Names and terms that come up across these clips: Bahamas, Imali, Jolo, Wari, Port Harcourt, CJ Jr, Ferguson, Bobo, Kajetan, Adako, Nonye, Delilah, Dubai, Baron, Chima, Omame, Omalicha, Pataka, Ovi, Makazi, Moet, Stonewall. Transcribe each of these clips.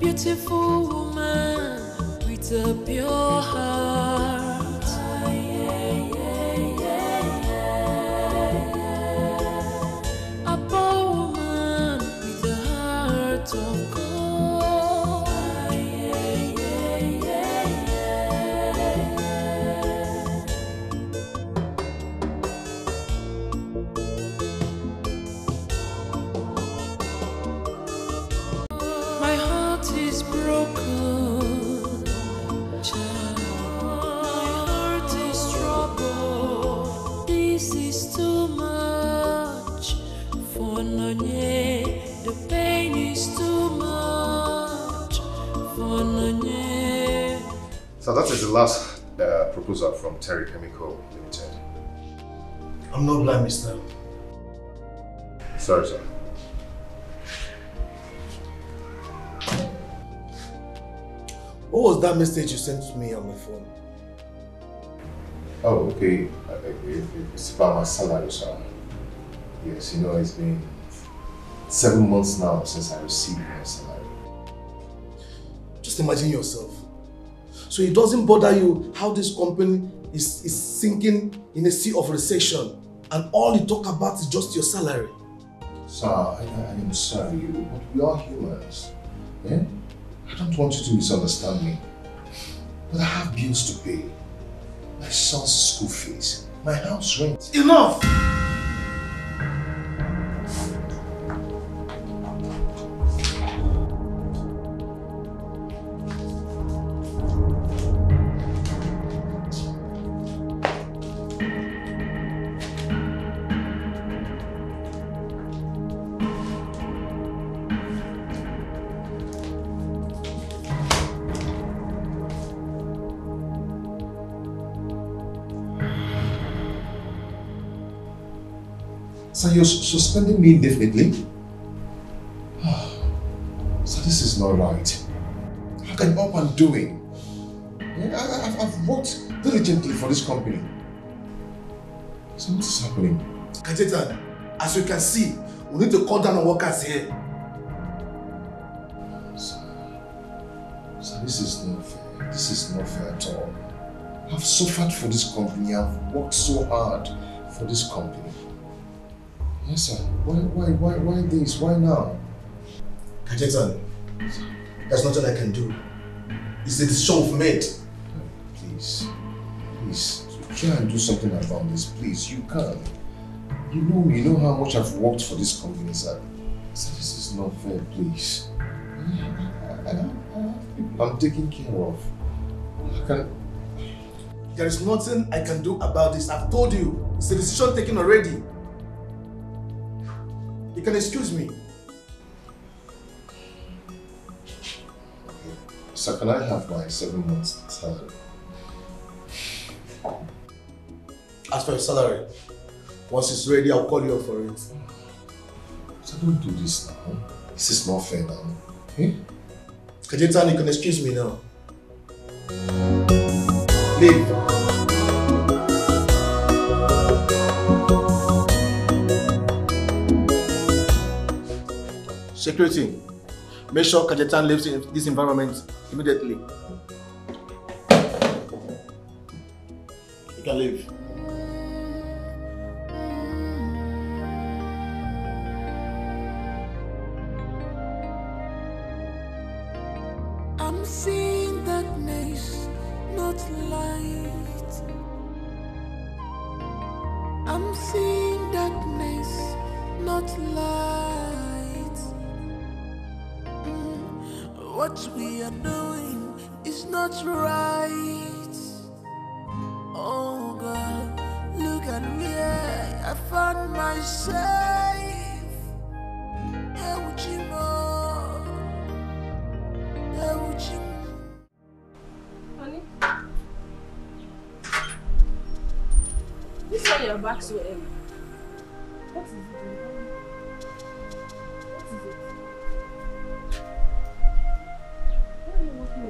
beautiful woman with a pure heart. Ah, yeah, yeah, yeah, yeah, yeah. A poor woman with a heart of gold. Ah, yeah, yeah, yeah, yeah. My heart is broken. So that is the last proposal from Terry Chemical Limited. I'm not blind, Mr. Sorry, sir. What was that message you sent to me on my phone? Oh, okay. It's about my salary, sir. Yes, you know, it's been 7 months now since I received my salary. Just imagine yourself. So it doesn't bother you how this company is sinking in a sea of recession and all you talk about is just your salary. Sir, I am sorry, but we are humans. Yeah? I don't want you to misunderstand me, but I have bills to pay. My son's school fees, my house rent. Enough! So you're suspending me indefinitely? So this is not right. How can up and doing? I've worked diligently for this company. So what is happening? Kajetan, as you can see, we need to call down our workers here. So this is not fair. This is not fair at all. I've suffered for this company. I've worked so hard for this company. Yes, sir. Why this? Why now? Kajetan, there's nothing I can do. It's a decision we've made. Please, try and do something about this. Please, you can. You know me, you know how much I've worked for this company, sir. Sir, this is not fair, please. I'm taking care of. There is nothing I can do about this. I've told you. It's a decision taken already. You can excuse me. Okay. So can I have my 7 months salary? As for your salary, once it's ready, I'll call you up for it. So don't do this now. This is not fair now. Okay? Kajetan, you can excuse me now. Leave. Security, make sure Kajetan lives in this environment immediately. You can leave. I'm seeing darkness, not light. I'm seeing darkness, not light. What we are doing is not right. Oh God, look at where I found myself. Oh, Chima. Oh, Chima. Honey? You saw your back so heavy. What is it? What is it?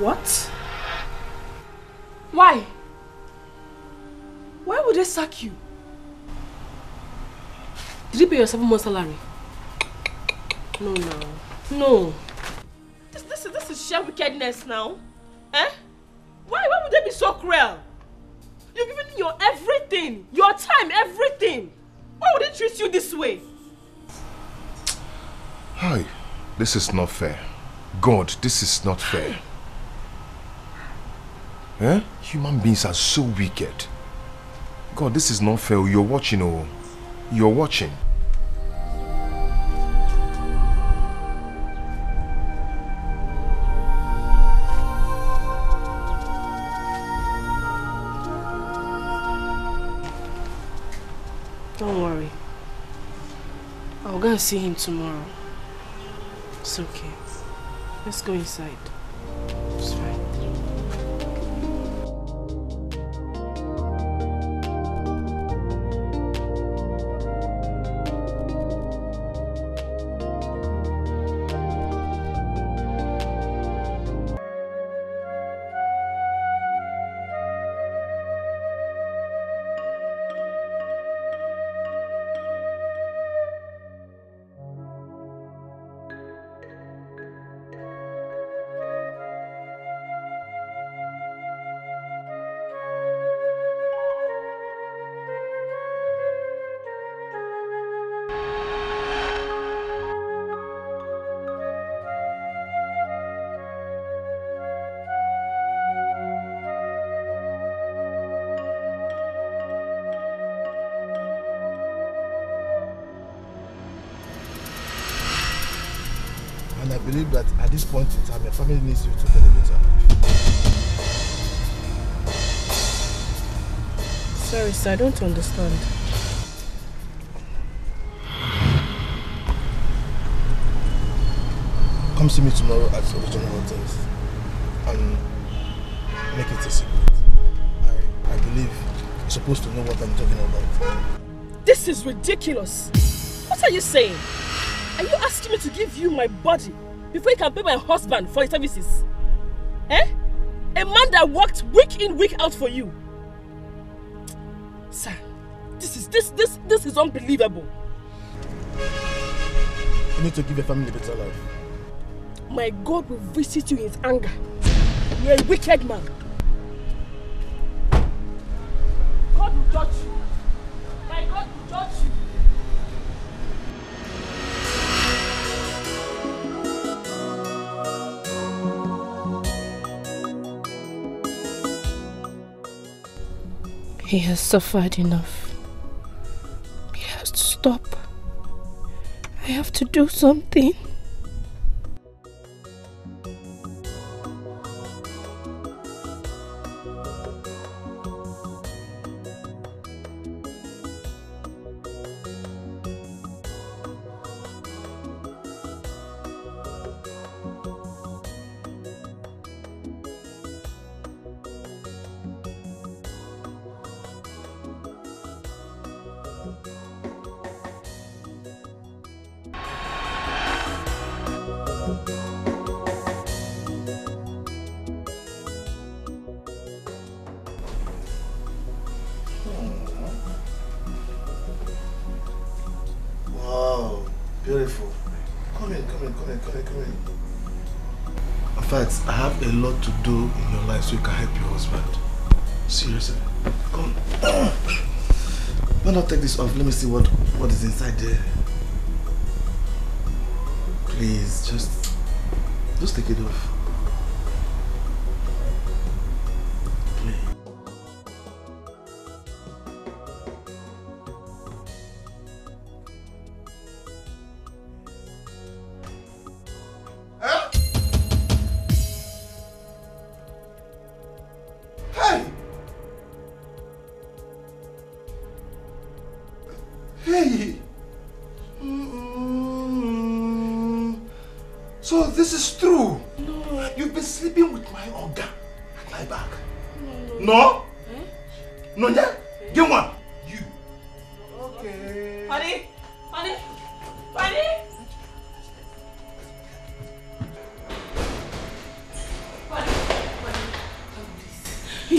What? Why? Why would they sack you? Did you pay your 7 month salary? No, no. No. This is sheer wickedness now. Eh? Why would they be so cruel? You've given your everything, your time, everything. Why would they treat you this way? Hi, this is not fair. God, this is not fair. Eh? Human beings are so wicked. God, this is not fair. You're watching, oh. You're watching. Don't worry. I'll go and see him tomorrow. It's okay. Let's go inside. It's fine. This point in time, your family needs you to get a better life. Sorry, sir, I don't understand. Come see me tomorrow at the original hotels and make it a secret. I believe you're supposed to know what I'm talking about. This is ridiculous. What are you saying? Are you asking me to give you my body before you can pay my husband for his services? Eh? A man that worked week in, week out for you. Sir, this is unbelievable. You need to give your family a better life. My God will visit you in his anger. You're a wicked man. God will judge you. My God will judge you. He has suffered enough. He has to stop. I have to do something. So you can help your husband. Seriously. Come. Why not take this off? Let me see what is inside there. Please, just take it off.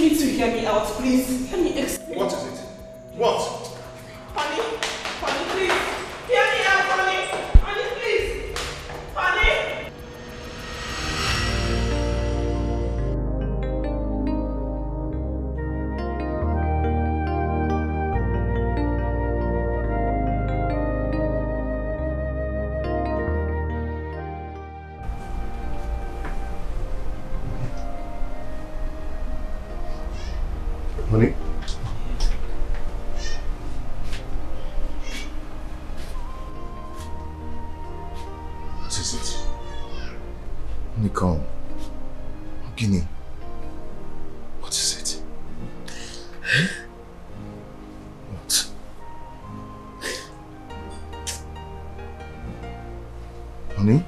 need to hear me out, please. Let me explain. What is it? What? Honey, honey, please. Hear me out, honey. Honey, please. Honey. Honey? What is it? Honey, come. Guinea. What is it? What? Honey?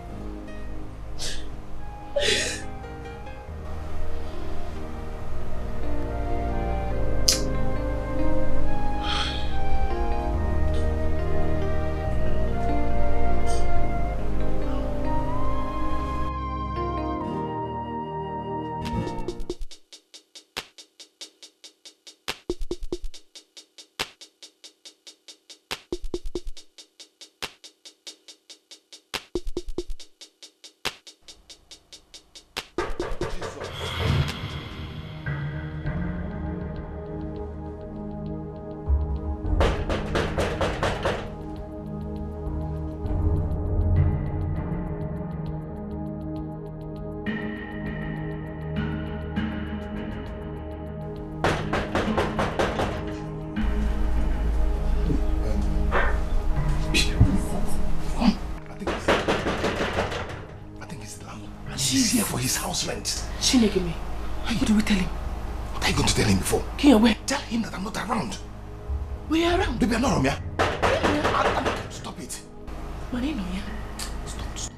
Chineke, what do we tell him? What are you going to tell him before? Kenya, where? Tell him that I'm not around. We are around. Baby, I'm not around, yeah? Stop it. Maneno, yeah? Stop it.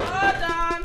Hold on.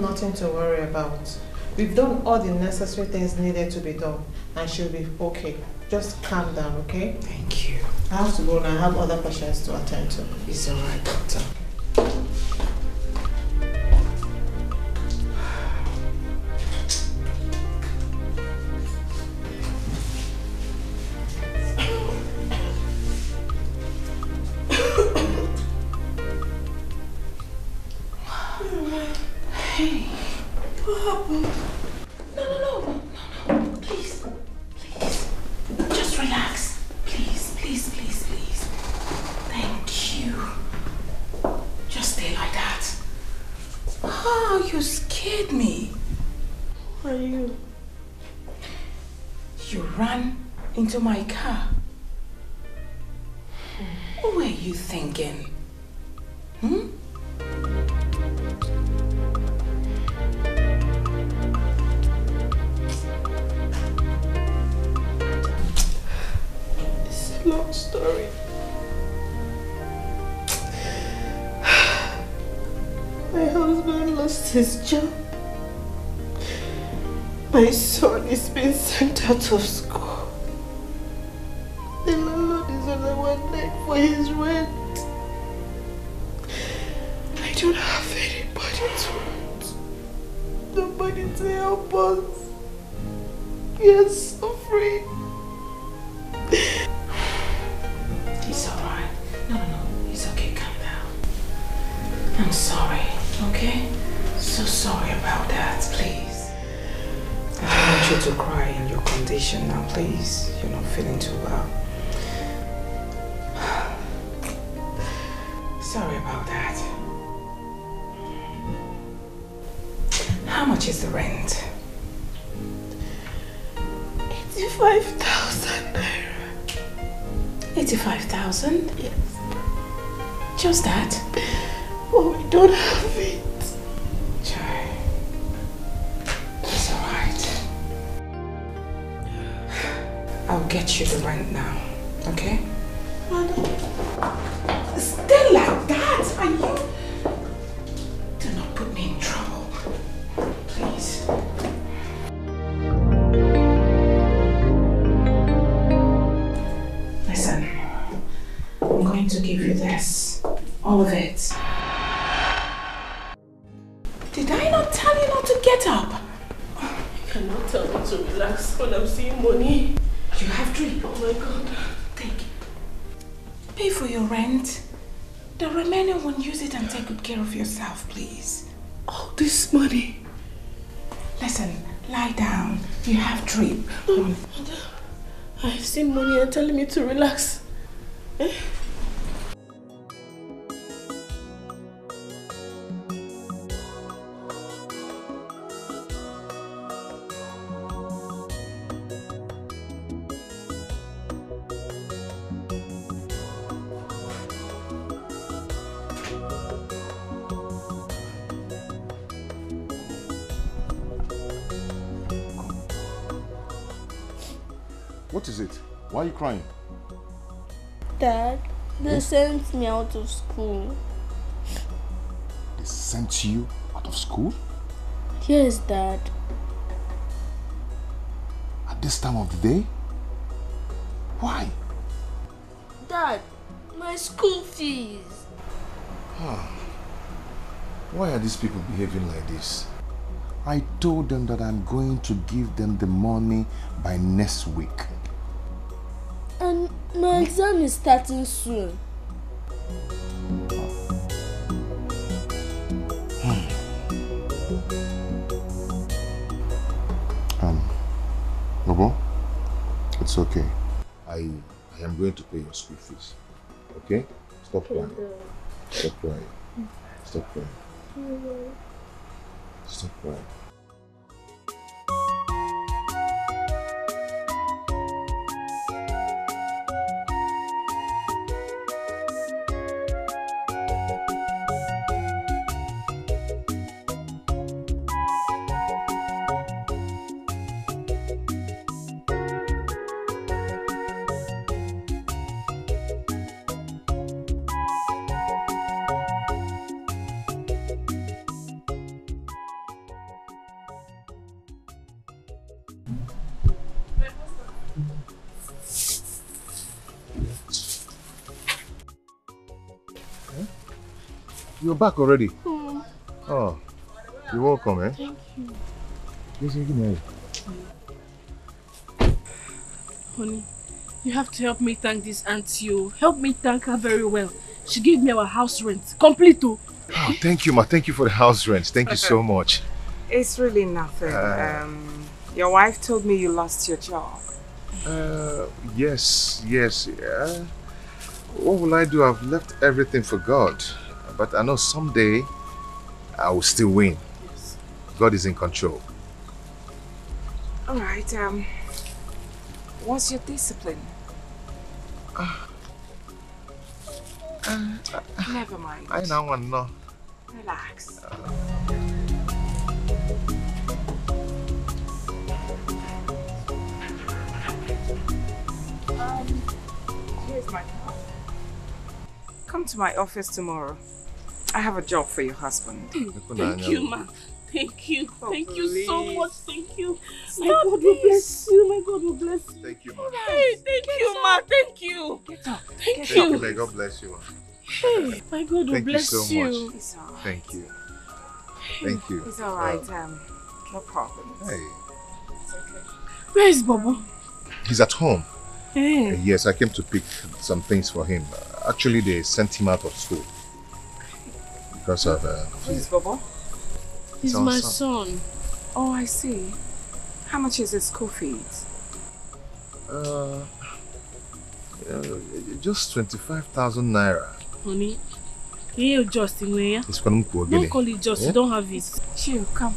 Nothing to worry about. We've done all the necessary things needed to be done and she'll be okay. Just calm down, okay? Thank you. I have to go now. I have other patients to attend to. It's all right, doctor. His job. My son is being sent out of school. one night for his rent. I don't have anybody to rent. Nobody to help us. We are suffering. It's alright. No. It's okay. Calm down. I'm sorry. Okay? So sorry about that, please. I don't want you to cry in your condition now, please. You're not feeling too well. Sorry about that. How much is the rent? 85,000 naira. 85,000? Yes. Just that? Oh, we don't have it. It's alright. I'll get you the rent now, okay? Stay like that, are you? Do not put me in trouble, please. Listen, I'm going to give you this, all of it. Did I not tell you not to get up? You cannot tell me to relax when I'm seeing money. You have three. Oh my God. Pay for your rent. The remaining one, use it and take good care of yourself, please. All this money. Listen, lie down. You have drip. No, I've seen money and telling me to relax. Eh? Why are you crying? Dad, they sent me out of school. They sent you out of school? Yes, Dad. At this time of the day? Why? Dad, my school fees. Huh. Why are these people behaving like this? I told them that I'm going to give them the money by next week. And my exam is starting soon. Bobo, it's okay. I am going to pay your school fees. Okay? Stop crying. Stop crying. Stop crying. Stop crying. You're back already? Mm. Oh, you're welcome, eh? Thank you. Listen, give me a... Honey, you have to help me thank this auntie. Help me thank her very well. She gave me our house rent. Complete, too. Oh, thank you, ma. Thank you for the house rent. Thank you so much. It's really nothing. Your wife told me you lost your job. Yes. What will I do? I've left everything for God. But I know someday I will still win. Yes. God is in control. All right. What's your discipline? Never mind. I don't want to know. Relax. Here's my car. Come to my office tomorrow. I have a job for your husband. Thank you, ma. Thank you. Oh, thank you so much. Thank you. My God will bless you. My God will bless you. Thank you, ma. Hey, thank you, ma. Thank you. Get up. Thank you. May God bless you, ma. Hey, my God will bless you. Thank you so much. Thank you. Thank you. It's all right. No problem. Hey. It's okay. Where is Bobo? He's at home. Hey. Yes, I came to pick some things for him. Actually, they sent him out of school. Because of... Who is Bobo? He's my son. Oh, I see. How much is his school fees? Just 25,000 naira. Honey, you just in where? It's from Mkogele. Don't call it just, you don't have it. Chill, calm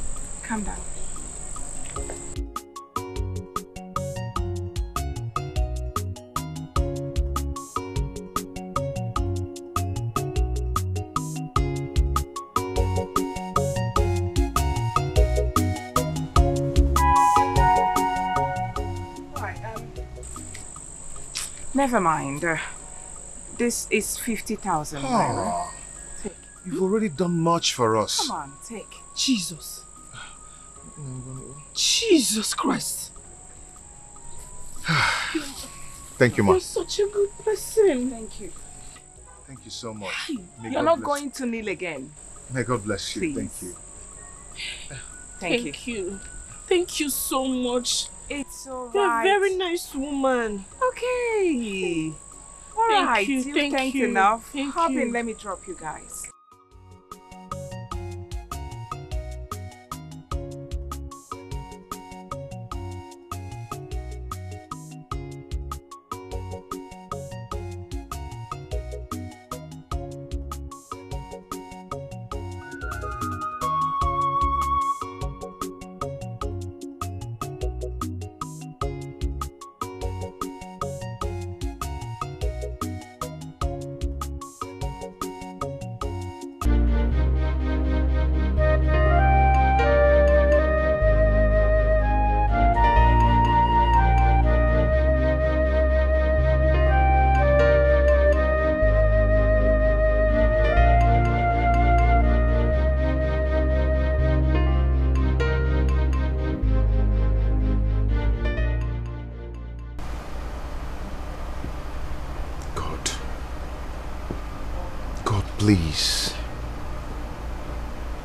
down. Never mind. This is 50,000. Oh. Take. You've already done much for us. Come on, take. Jesus. Jesus Christ. Thank you, Ma. You're such a good person. Thank you. Thank you so much. You're not going to kneel again. May God bless you. Please. Thank you. Thank you. Thank you so much. It's all right. You're a very nice woman. Okay. All right. Thank you. Enough. Hop in. Let me drop you guys.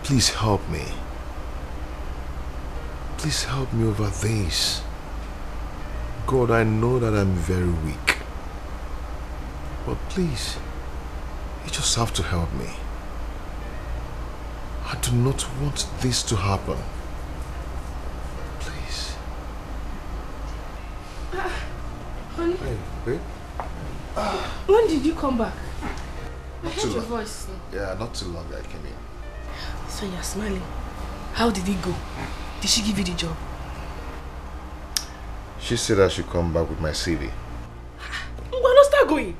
Please help me. Please help me over this. God, I know that I'm very weak. But please, you just have to help me. I do not want this to happen. Please. Honey. Hey, babe. When did you come back? I heard your voice. Yeah, not too long I came in. So you're smiling. How did it go? Did she give you the job? She said I should come back with my CV. Why not start going?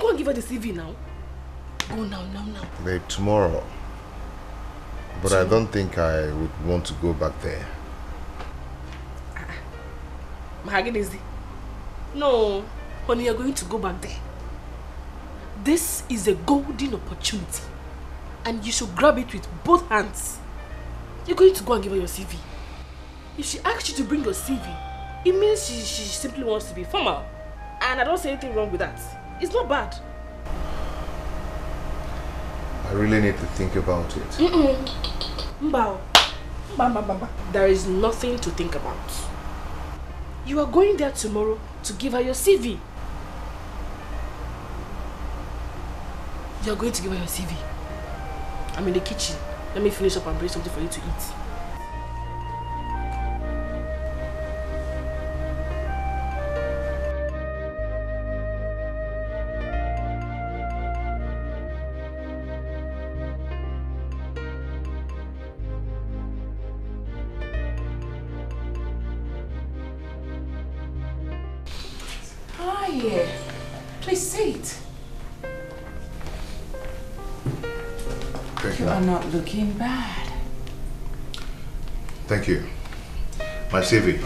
Go and give her the CV now. Go now. Babe, tomorrow. But tomorrow. I don't think I would want to go back there. No, honey, you're going to go back there. This is a golden opportunity. And you should grab it with both hands. You're going to go and give her your CV. If she asks you to bring your CV, it means she simply wants to be formal. And I don't see anything wrong with that. It's not bad. I really need to think about it. There is nothing to think about. You are going there tomorrow to give her your CV. You're going to give her your CV. I'm in the kitchen. Let me finish up and bring something for you to eat. Looking bad. Thank you. My CV.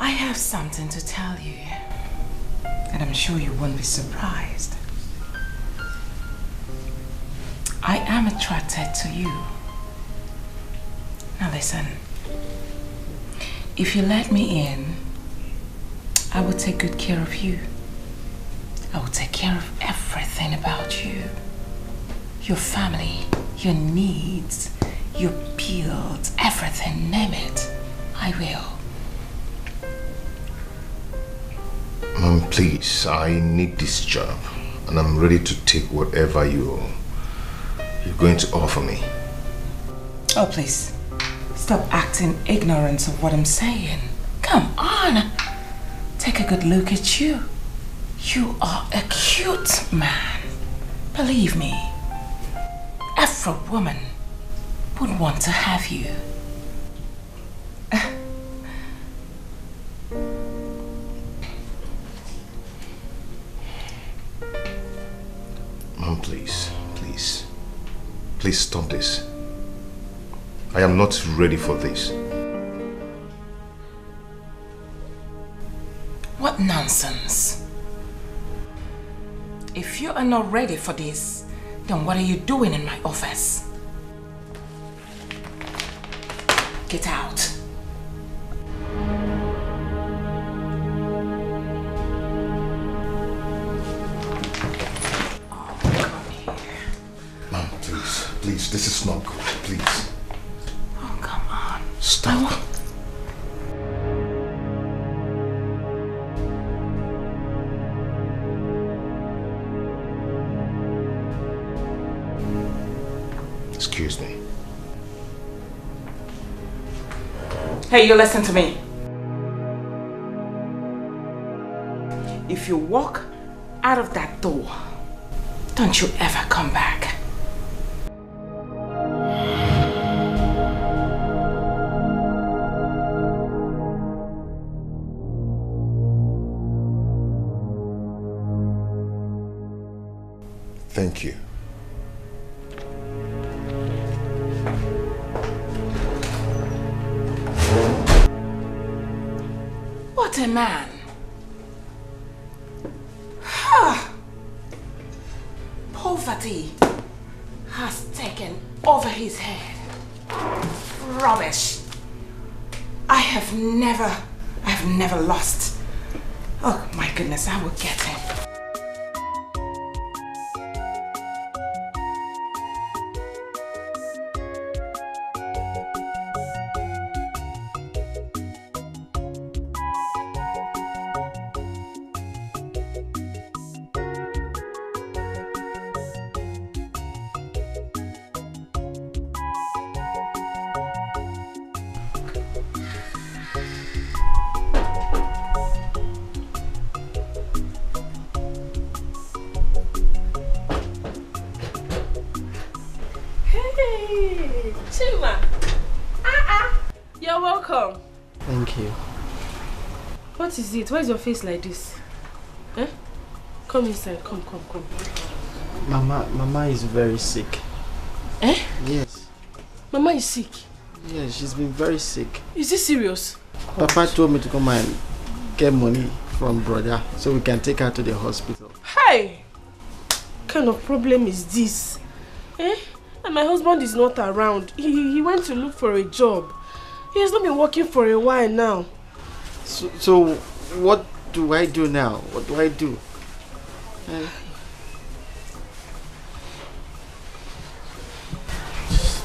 I have something to tell you, and I'm sure you won't be surprised. I'm attracted to you. Now listen, if you let me in, I will take good care of you. I will take care of everything about you. Your family, your needs, your bills, everything, name it. I will. Mom, please, I need this job. And I'm ready to take whatever you're going to offer me. Oh, please. Stop acting ignorant of what I'm saying. Come on. Take a good look at you. You are a cute man. Believe me, every woman would want to have you. Mom, please, please, please stop this. I am not ready for this. What nonsense. If you are not ready for this, then what are you doing in my office? Get out. Oh, come here. Mom, please, please, this is not good, please. Oh, come on. Stop. Excuse me. Hey, you listen to me. If you walk out of that door, don't you ever come back. Thank you. A man. Poverty has taken over his head. Rubbish. I have never lost. Oh my goodness, I will get him. Chima, you're welcome. Thank you. What is it? Why is your face like this? Eh? Come inside. Come. Mama is very sick. Eh? Yes. Mama is sick? Yes, she's been very sick. Is this serious? Papa told me to come and get money from brother so we can take her to the hospital. Hey! What kind of problem is this? Eh? And my husband is not around. He went to look for a job. He has not been working for a while now. So what do I do now? What do I do?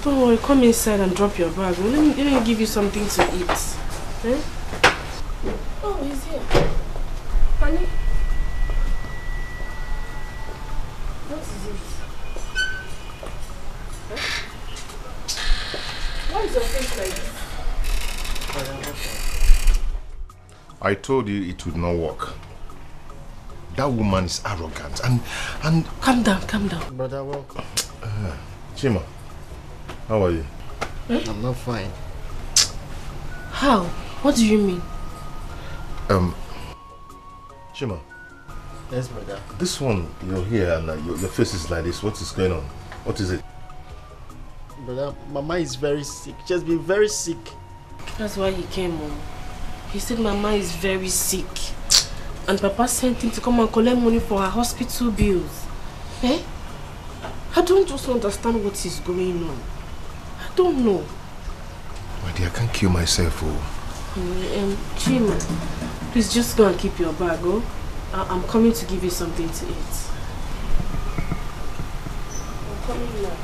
Don't worry, come inside and drop your bag. Let me give you something to eat. Eh? Oh, he's here. Honey? What is it? Why is your face like this? I told you it would not work. That woman is arrogant and... Calm down. Brother, welcome. Chima, how are you? Hmm? I'm not fine. How? What do you mean? Chima. Yes, brother. This one, you're here and your face is like this. What is going on? What is it? Brother, Mama is very sick. She has been very sick. That's why he came home. He said Mama is very sick. And Papa sent him to come and collect money for her hospital bills. Eh? I don't just understand what is going on. I don't know. My dear, I can't kill myself. Oh. Chima, please just go and keep your bag. Oh, I'm coming to give you something to eat. I'm coming now.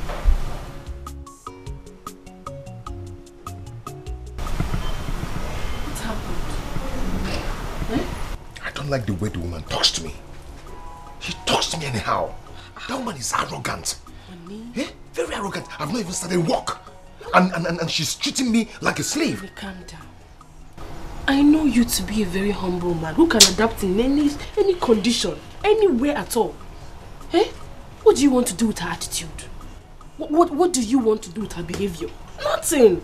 What happened? I don't like the way the woman talks to me. She talks to me anyhow. That woman is arrogant. Eh? Very arrogant. I've not even started work. And she's treating me like a slave. Really calm down. I know you to be a very humble man who can adapt in any condition, anywhere at all. Eh? What do you want to do with her attitude? What do you want to do with her behavior? Nothing.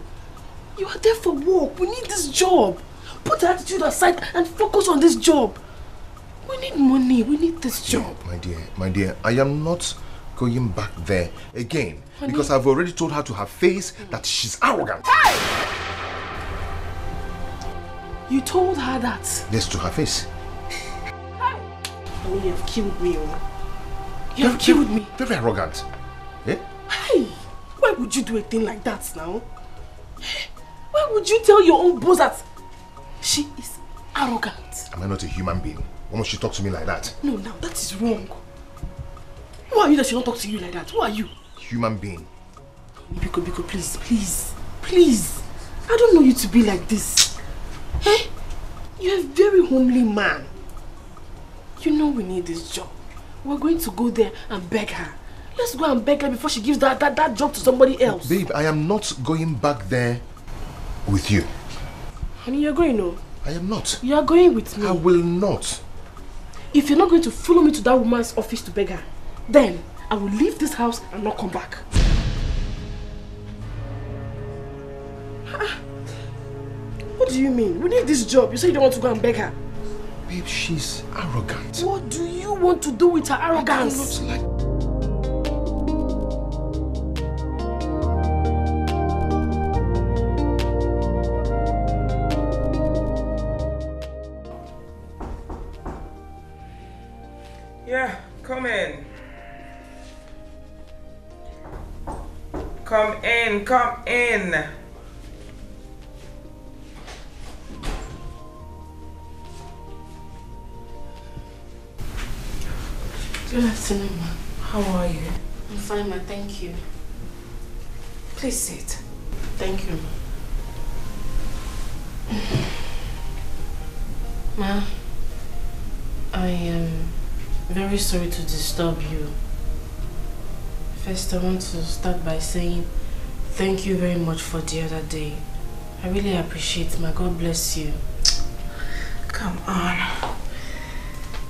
You are there for work. We need this job. Put her attitude aside and focus on this job. We need money. We need this job. No, my dear, I am not going back there again. Honey. Because I've already told her to her face that she's arrogant. Hey! You told her that? Yes, to her face. Hey! Oh, you have killed me. You have killed me. Very arrogant. Eh? Hey! Why would you do a thing like that now? Why would you tell your own boss that she is arrogant? Am I not a human being? Why must she talk to me like that? No, now that is wrong. Who are you that she don't talk to you like that? Who are you? Human being. Biko, please. I don't know you to be like this. Hey, you're a very homely man. You know we need this job. We're going to go there and beg her. Let's go and beg her before she gives that job to somebody else. Babe, I am not going back there with you. Honey, you're going, no? I am not. You are going with me. I will not. If you're not going to follow me to that woman's office to beg her, then I will leave this house and not come back. What do you mean? We need this job. You say you don't want to go and beg her. Babe, she's arrogant. What do you want to do with her arrogance? It looks like... Yeah, come in. Come in. Good afternoon, ma. How are you? I'm fine, ma. Thank you. Please sit. Thank you, ma. Ma, I am very sorry to disturb you. First, I want to start by saying thank you very much for the other day. I really appreciate it, ma. God bless you. Come on.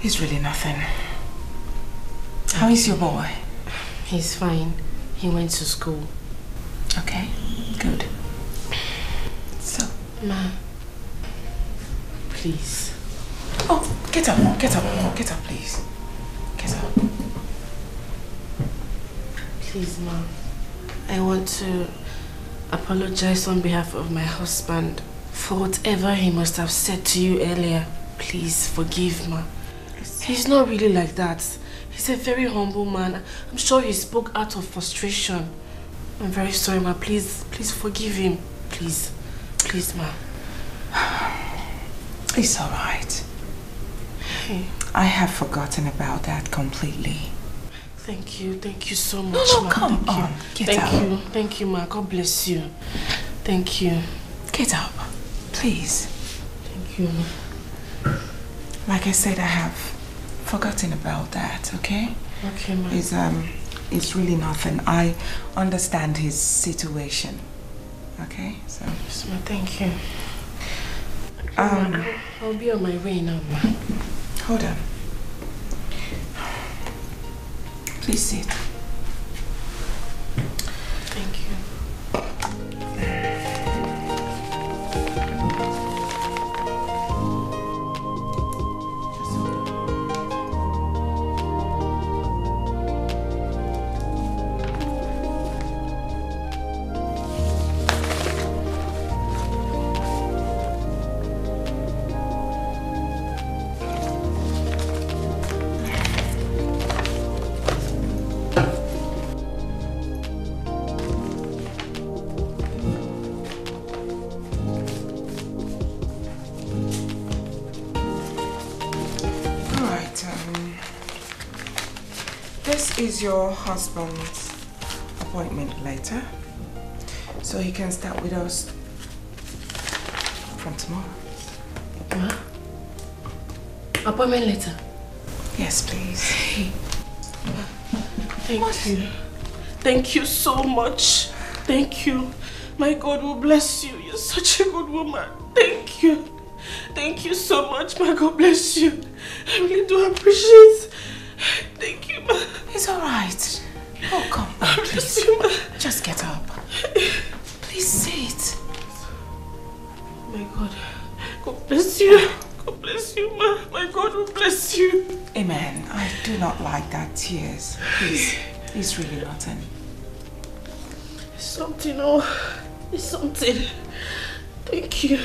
It's really nothing. How is your boy? He's fine. He went to school. Okay, good. So, ma, please. Oh, get up, please. Get up. Please, ma'am. I want to apologize on behalf of my husband for whatever he must have said to you earlier. Please forgive, ma. He's not really like that. He's a very humble man. I'm sure he spoke out of frustration. I'm very sorry, ma. Please forgive him. Please, ma. It's all right. Hey. I have forgotten about that completely. Thank you so much, ma. Come on, get up. Thank you, ma. God bless you. Thank you. Get up, please. Thank you, ma. Like I said, I have forgotten about that. Okay, ma. It's really nothing. I understand his situation. Okay, so. Yes, ma. Thank you. I'll be on my way now, ma. Hold on. Please sit. Thank you. This is your husband's appointment letter, so he can start with us from tomorrow. Huh? Appointment letter? Yes, please. Hey. Thank you. Thank you so much. Thank you. My God will bless you. You're such a good woman. Thank you. Thank you so much. My God bless you. I really do appreciate it. Thank you, ma. It's all right. Oh, come on, please. You, ma. Just get up. Please sit. Oh my God. God bless you. God bless you, ma. My God will bless you. Amen. I do not like that tears. Please. It's really rotten. It's something, oh. It's something. Thank you.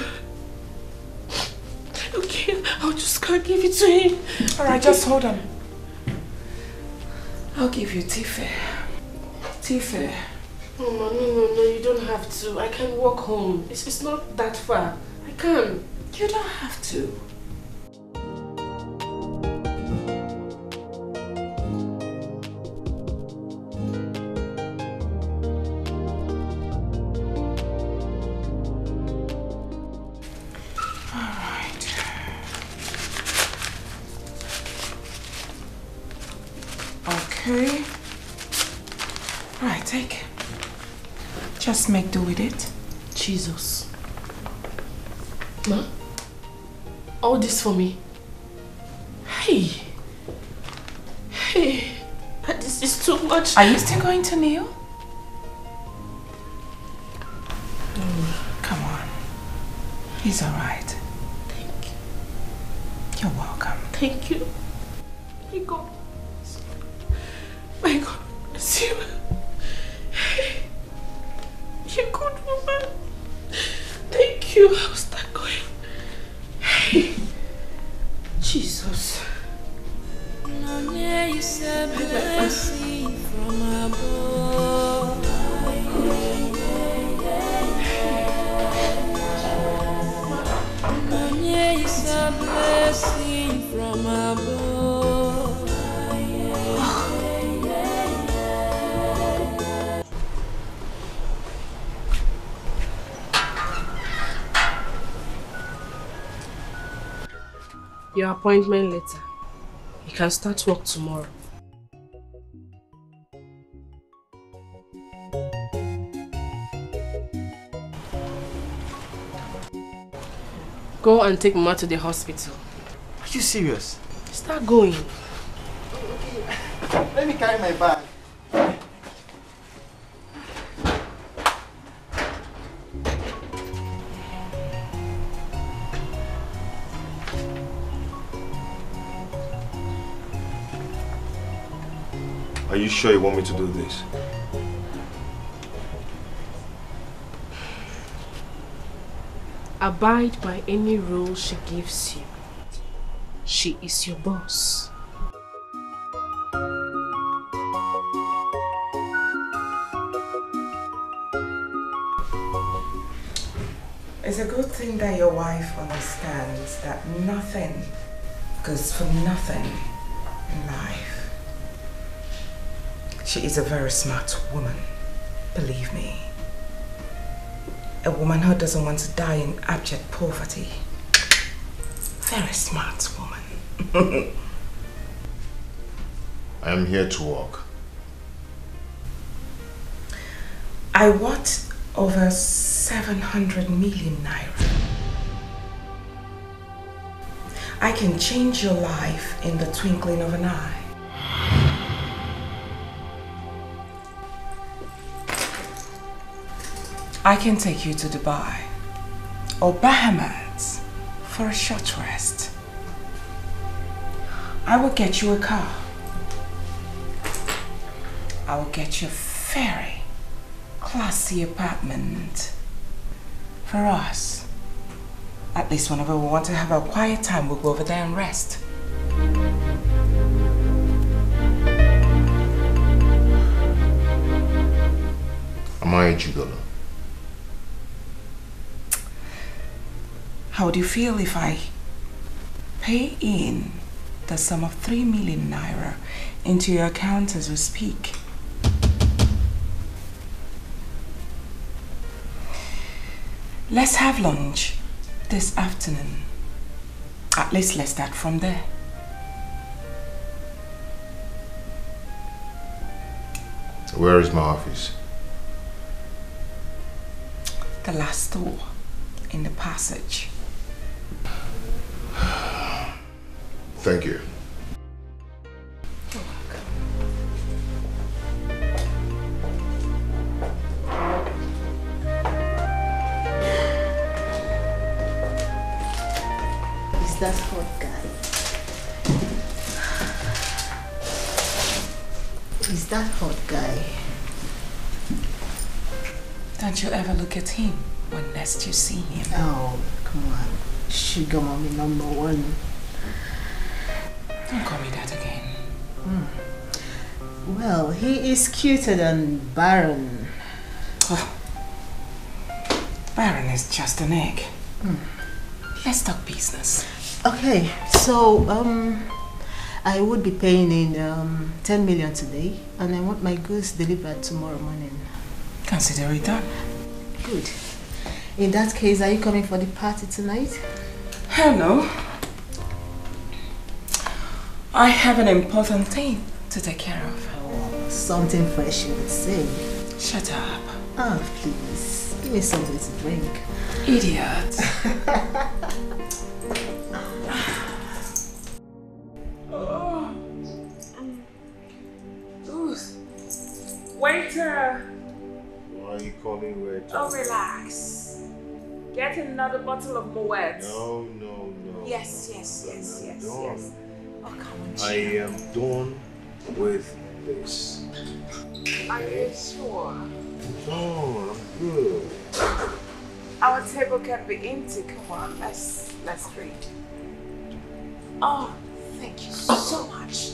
Okay, I'll just go give it to him. All right, just hold on. I'll give you Tifa. Tifa. Oh, no, you don't have to. I can walk home. It's not that far. I can. You don't have to. Just make do with it. Jesus. Ma? All this for me? Hey. Hey. This is too much. Are you still going to kneel? Come on. He's all right. Thank you. You're welcome. Thank you. My God. My God. Bless you. You're a good woman. Thank you. How's that going? Hey. Jesus. Your appointment letter. You can start work tomorrow. Go and take Mama to the hospital. Are you serious? Start going. Okay. Let me carry my bag. Are you sure you want me to do this? Abide by any rule she gives you. She is your boss. It's a good thing that your wife understands that nothing goes for nothing in life. She is a very smart woman, believe me. A woman who doesn't want to die in abject poverty. Very smart woman. I am here to work. I want over 700 million naira. I can change your life in the twinkling of an eye. I can take you to Dubai or Bahamas for a short rest. I will get you a car. I will get you a very classy apartment for us. At least whenever we want to have our quiet time, we'll go over there and rest. Am I a gigolo? How would you feel if I pay in the sum of 3 million naira into your account as we speak. Let's have lunch this afternoon. At least let's start from there. Where is my office? The last door in the passage. Thank you. You're welcome. Is that hot guy? Is that hot guy? Don't you ever look at him unless you see him. Oh, come on. Sugar mommy number one. Don't call me that again. Mm. Well, he is cuter than Baron. Oh. Baron is just an egg. Mm. Let's talk business. Okay, so I would be paying in 10 million today, and I want my goods delivered tomorrow morning. Consider it done. Good. In that case, are you coming for the party tonight? Hell no. I have an important thing to take care of. Oh, something fresh you would say. Shut up. Ah, oh, please. Give me something to drink. Idiot. Oh. Ooh. Waiter! Why are you calling waiter? Oh, relax. Get another bottle of Moet. No, no, no. Yes, yes, yes, yes, yes. I am done with this. Are you sure? No, I'm good. Our table can be empty. Come on, let's read. Oh, thank you so much.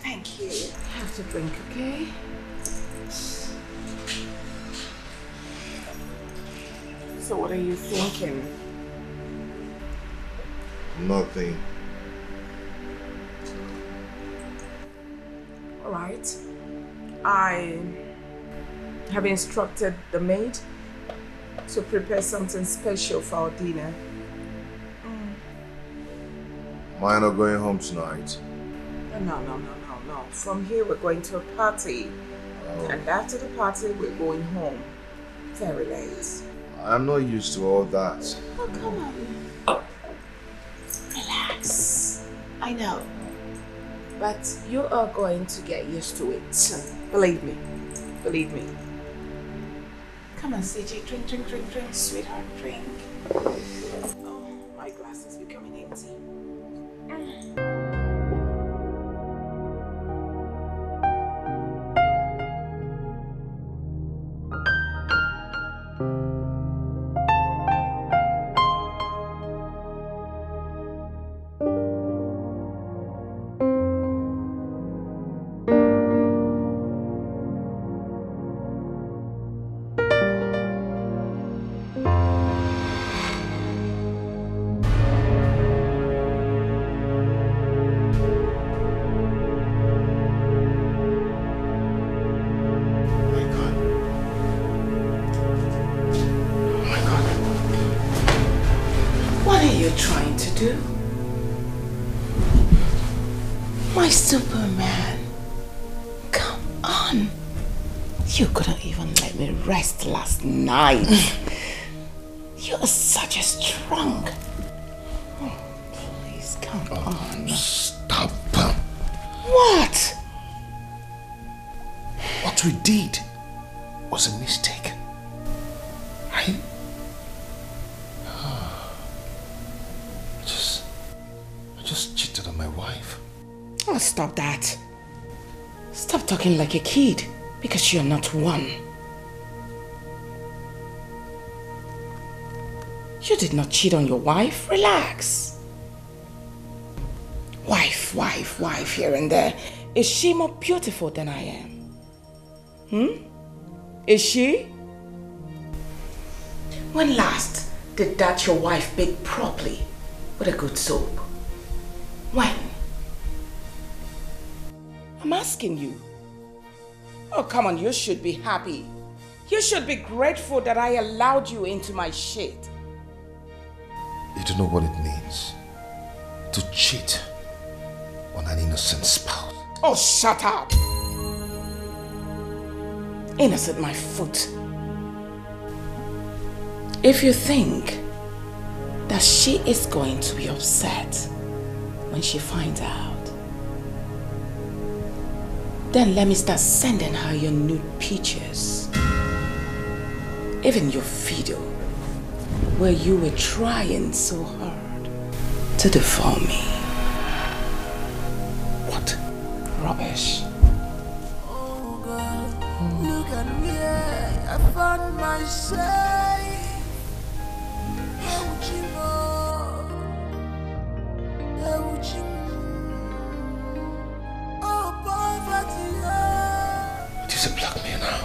Thank you. I have to drink, okay? So what are you thinking? Nothing. Right. I have instructed the maid to prepare something special for our dinner. Mm. Mine are going home tonight. No, no, no, no, no. From here we're going to a party. Oh. And after the party we're going home. Very late. I'm not used to all that. Oh, come on. Oh. Relax. I know. But you are going to get used to it. Believe me. Believe me. Come on, CJ. Drink, drink, drink, drink. Sweetheart, drink. Oh, my glass is becoming empty. Nice. You're such a strong. Oh, please come on. Stop. What? What we did was a mistake. I just cheated on my wife. Oh, stop that. Stop talking like a kid, because you're not one. You did not cheat on your wife. Relax. Wife, wife, wife here and there. Is she more beautiful than I am? Hmm? Is she? When last did that your wife bake properly with a good soap? When? I'm asking you. Oh, come on, you should be happy. You should be grateful that I allowed you into my shade. You don't know what it means to cheat on an innocent spouse. Oh, shut up! Innocent, my foot. If you think that she is going to be upset when she finds out, then let me start sending her your nude pictures. Even your video where you were trying so hard to deform me. What rubbish. Oh God, look at me, I found myself. Oh Chima, oh Chima, oh poverty. It is a blackmail now.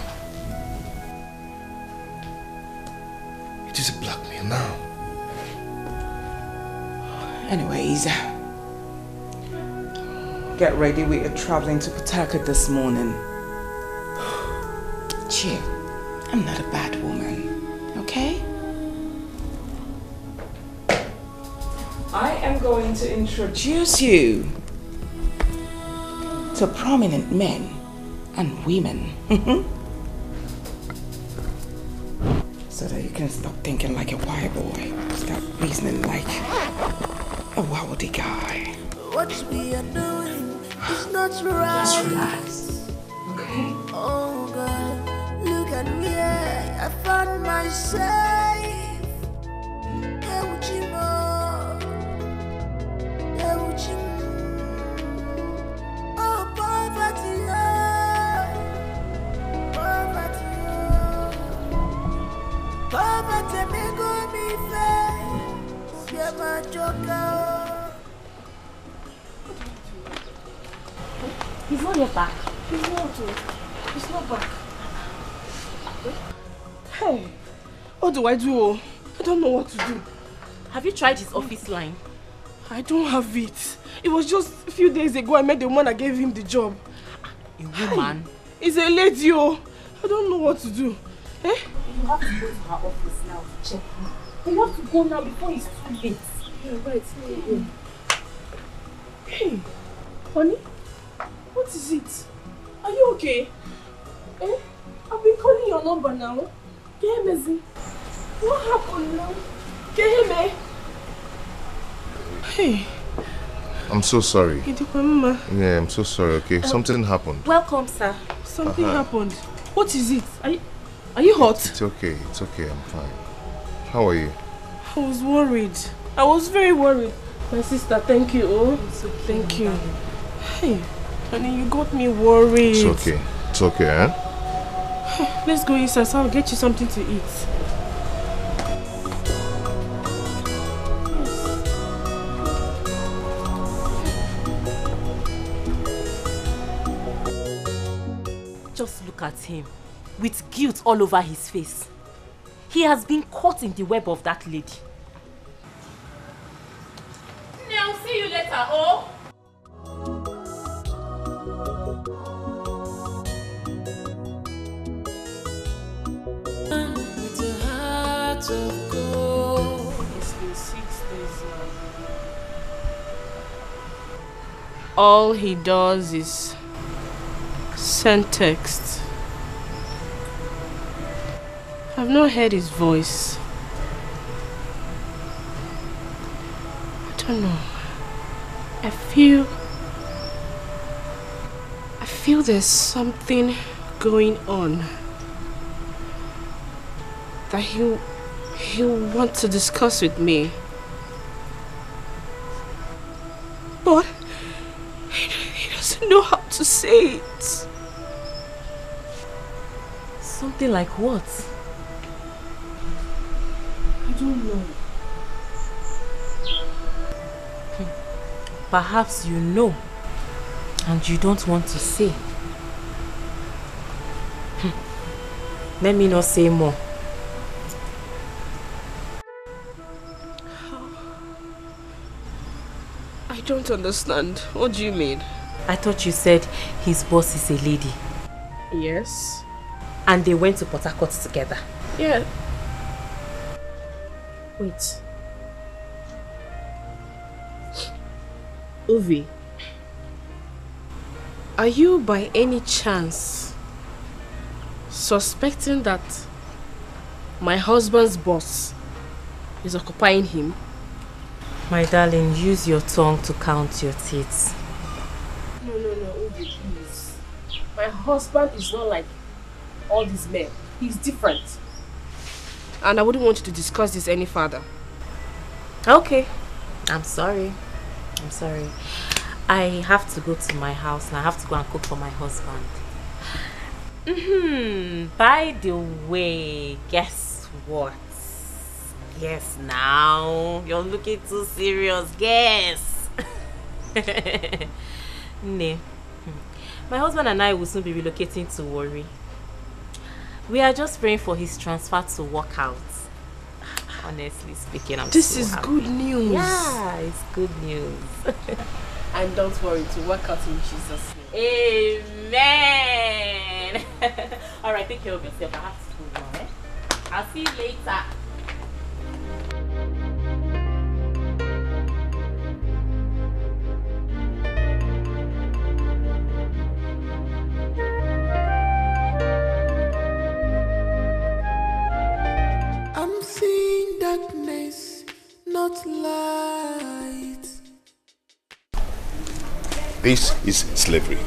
It is a blackmail now. Anyways, get ready. We are traveling to Pataka this morning. Chill. I'm not a bad woman, okay? I am going to introduce you to prominent men and women. So that you can stop thinking like a wild boy. Stop reasoning like a wildy guy. What we are doing is not right. Just relax, okay? Oh God, look at me, I found myself. How would you know? How would you know? Oh, poverty, oh, poverty. He's not yet back. He's not back. Hey, what do I do? I don't know what to do. Have you tried his office line? I don't have it. It was just a few days ago I met the woman that gave him the job. A woman? It's a lady, oh. I don't know what to do. Eh? You have to go to her office now to check him. But you have to go now before it's too late. Yeah, right. Hey, honey, what is it? Are you okay? Eh? I've been calling your number now. Kehemezi, what happened now? Keheme. Hey. I'm so sorry. Yeah, I'm so sorry, okay? Something happened. Welcome, sir. Something happened. What is it? Are you hot? It's okay, it's okay, I'm fine. How are you? I was worried. I was very worried. My sister, thank you, oh. It's okay, thank you. Hey, honey, you got me worried. It's okay, eh? Let's go inside, so I'll get you something to eat. Just look at him. With guilt all over his face. He has been caught in the web of that lady. Now, see you later, oh? With a heart of gold. It's been 6 days now. All he does is send texts. I've not heard his voice. I don't know. I feel there's something going on that he'll want to discuss with me. But he doesn't know how to say it. Something like what? I don't know. Perhaps you know and you don't want to say. Let me not say more. I don't understand. What do you mean? I thought you said his boss is a lady. Yes. And they went to Port Harcourt together. Yeah. Wait. Ovi, are you by any chance suspecting that my husband's boss is occupying him? My darling, use your tongue to count your teeth. No, Ovi, please. My husband is not like all these men. He's different. And I wouldn't want you to discuss this any further. Okay. I'm sorry. I have to go to my house and I have to go and cook for my husband. By the way, guess what? Yes, now. You're looking too serious. Guess. Nay. My husband and I will soon be relocating to Wari. We are just praying for his transfer to work out. Honestly speaking, I'm so happy. This is good news. Yeah, it's good news. And don't worry, to work out in Jesus' name. Amen. All right, take care of yourself. I have to go now. I'll see you later. Darkness, not light. This is slavery.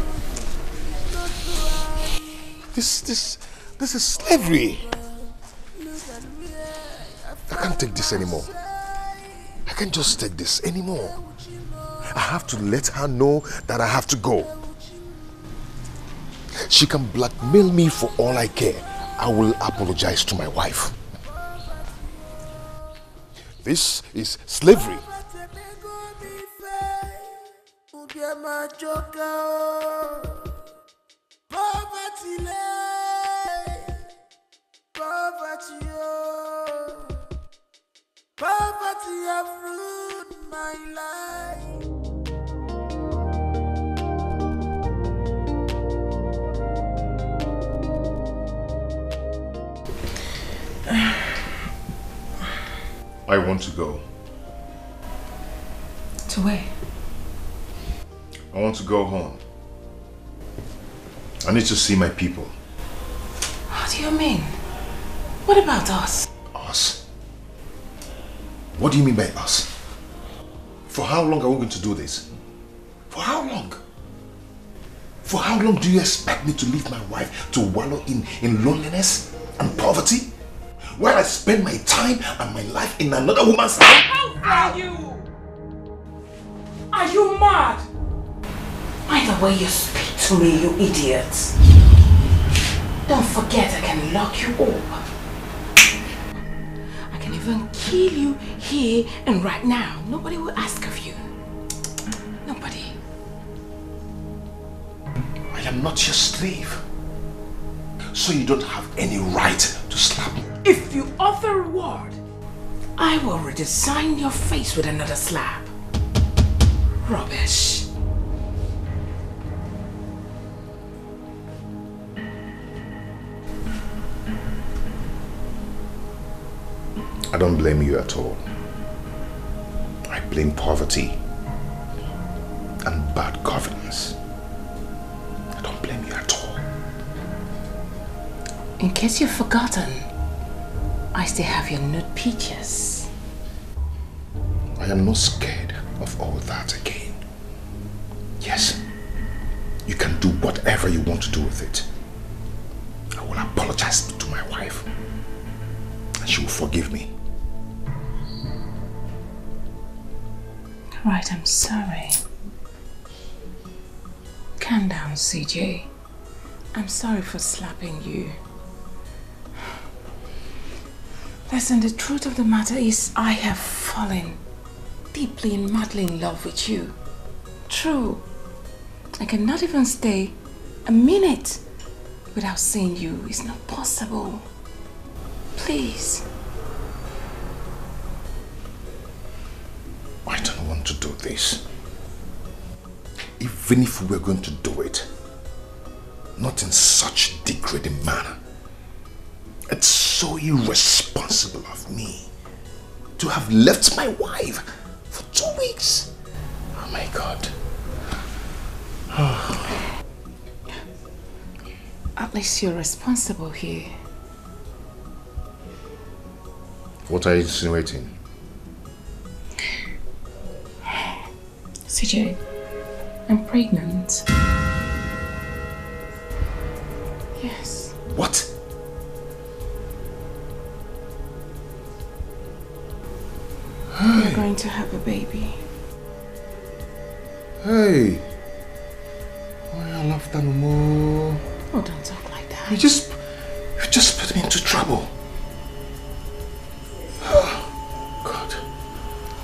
This is slavery. I can't take this anymore. I can't just take this anymore. I have to let her know that I have to go. She can blackmail me for all I care. I will apologize to my wife. This is slavery. Poverty have ruined my life. I want to go. To where? I want to go home. I need to see my people. How do you mean? What about us? Us? What do you mean by us? For how long are we going to do this? For how long? For how long do you expect me to leave my wife to wallow in loneliness and poverty? Where I spend my time and my life in another woman's life. How dare you? Are you mad? By the way you speak to me, you idiot. Don't forget I can lock you up. I can even kill you here and right now. Nobody will ask of you. Nobody. I am not your slave. So you don't have any right to slap me. If you offer a word, I will redesign your face with another slap. Rubbish. I don't blame you at all. I blame poverty and bad governance. I don't blame you at all. In case you've forgotten, I still have your nude pictures. I am not scared of all that again. Yes, you can do whatever you want to do with it. I will apologize to my wife, and she will forgive me. Right, I'm sorry. Calm down, CJ. I'm sorry for slapping you. Listen, the truth of the matter is I have fallen deeply and madly in love with you. True. I cannot even stay a minute without seeing you. It's not possible. Please. I don't want to do this. even if we were going to do it, not in such degrading manner. It's so irresponsible of me to have left my wife for 2 weeks. Oh my God. Oh. At least you're responsible here. What are you insinuating? CJ, I'm pregnant. Yes. What? Hey. We're going to have a baby. Hey. I love that more. Oh, don't talk like that. You just put me into trouble. Oh, God.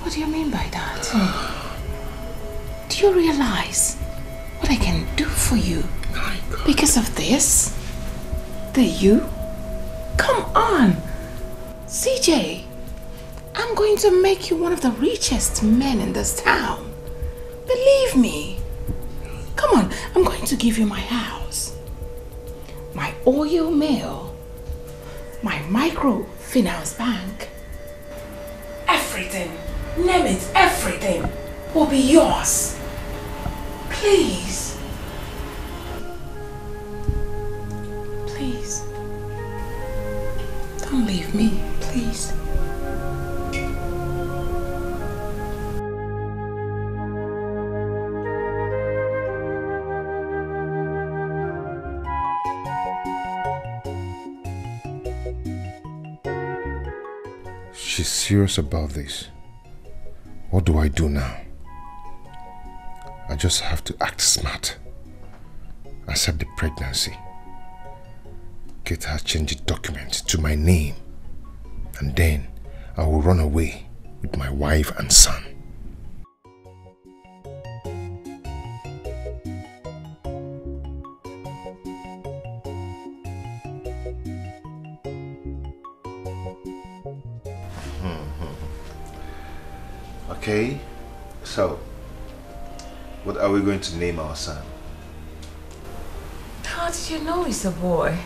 What do you mean by that? Do you realize what I can do for you? My God. Because of this? The you? Come on. CJ, I'm going to make you one of the richest men in this town. Believe me. Come on, I'm going to give you my house, my oil mill, my microfinance bank. Everything, name it, everything will be yours. Please. Please. Don't leave me, please. She's serious about this. What do I do now? I just have to act smart. Accept the pregnancy. Get her change the document to my name. And then I will run away with my wife and son. Okay, so what are we going to name our son? How did you know he's a boy?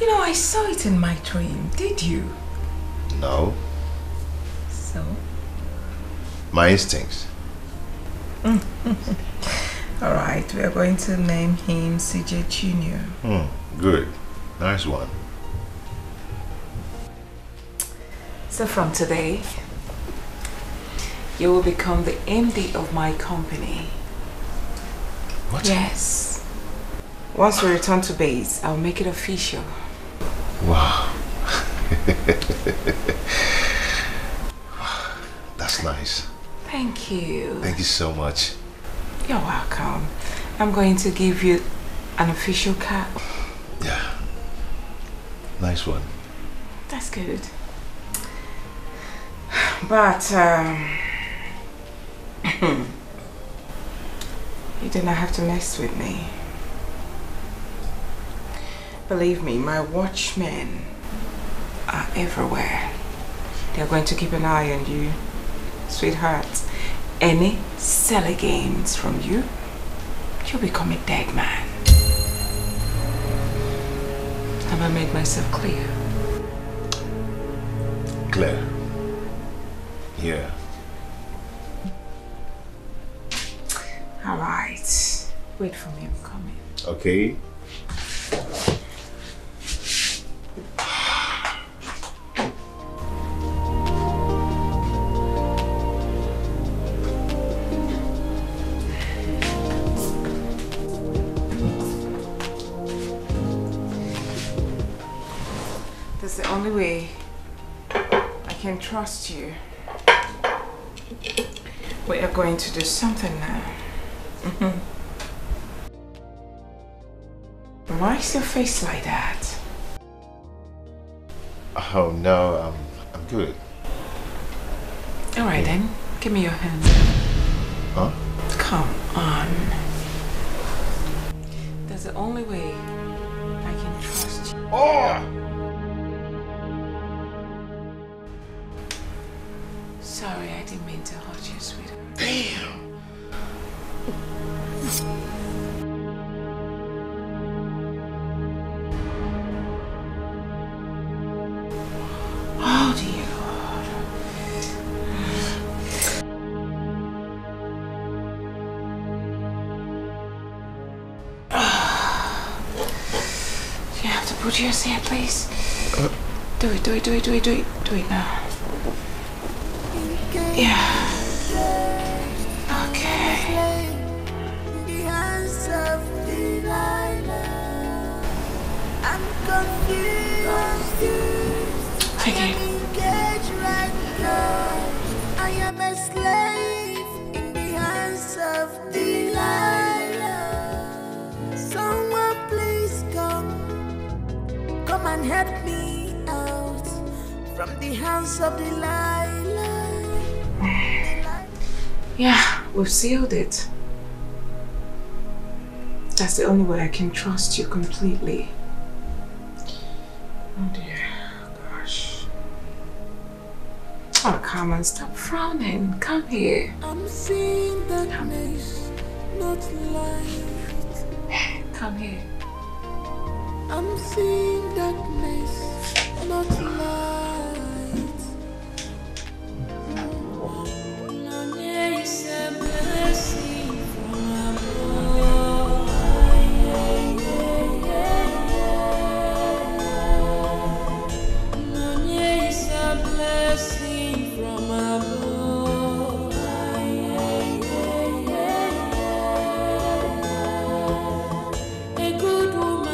You know, I saw it in my dream, did you? No. So? My instincts. Alright, we are going to name him CJ Jr. Good, nice one. So from today, you will become the MD of my company. What? Yes. Once we return to base, I'll make it official. Wow. That's nice. Thank you. Thank you so much. You're welcome. I'm going to give you an official cap. Yeah. Nice one. That's good. But, you do not have to mess with me. Believe me, my watchmen are everywhere. They are going to keep an eye on you, sweetheart. Any silly games from you, you'll become a dead man. Have I made myself clear? Clear. Yeah. All right. Wait for me, I'm coming. Okay. That's the only way I can trust you. We are going to do something now. Why is your face like that? Oh no, I'm good. Alright then, give me your hand. Huh? Come on. That's the only way I can trust you. Oh! Sorry, I didn't mean to hurt you, sweetheart. Damn! Do you see it, please? Do it now. Yeah. Okay. Take it. I am a slave in the hands of Delilah. And help me out from the hands of Delilah. Yeah, we've sealed it. That's the only way I can trust you completely. Oh dear, gosh. Oh, come on, stop frowning. Come here. I'm seeing that mess, not light. Come here. I'm seeing darkness, not light. Nonye is a blessing from above. Nonye is a blessing from above. A good woman.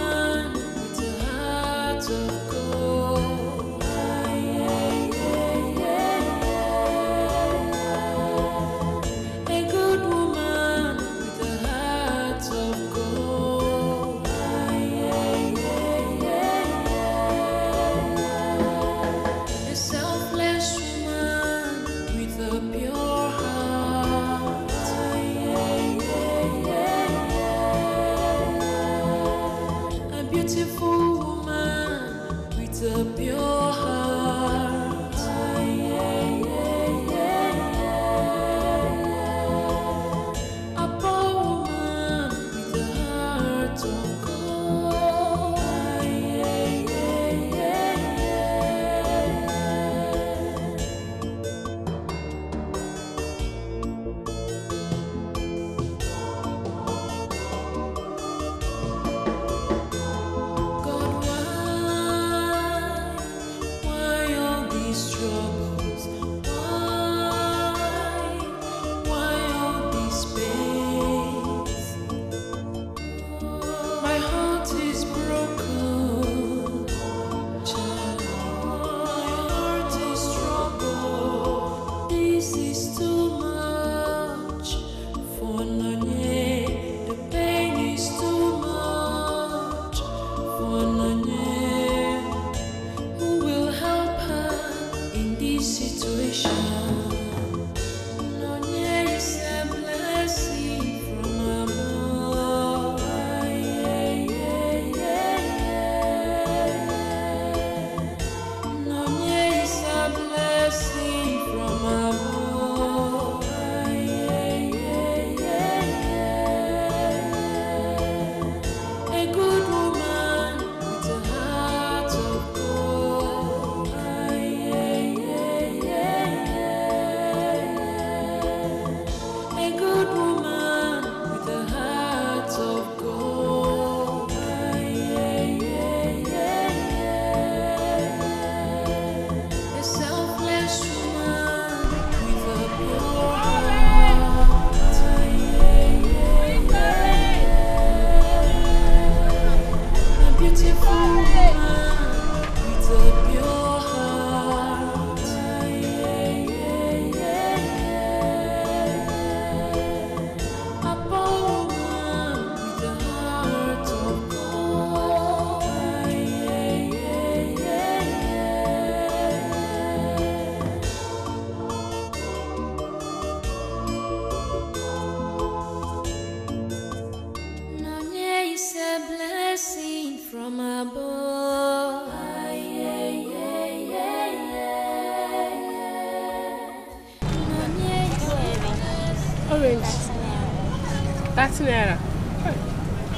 30 naira.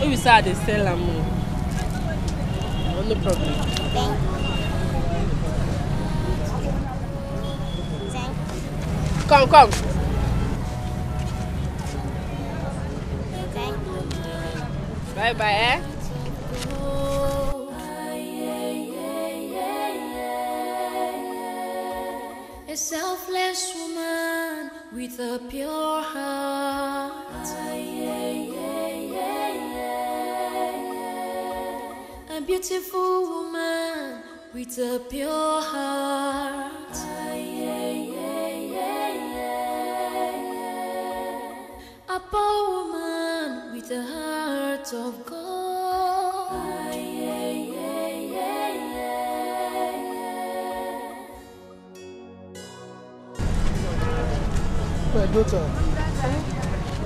If you say they sell them, no problem. Thank you. Thank you. Come, come. Bye bye, eh? A selfless woman with a pure heart. A beautiful woman with a pure heart. A poor woman with a heart of gold. My daughter,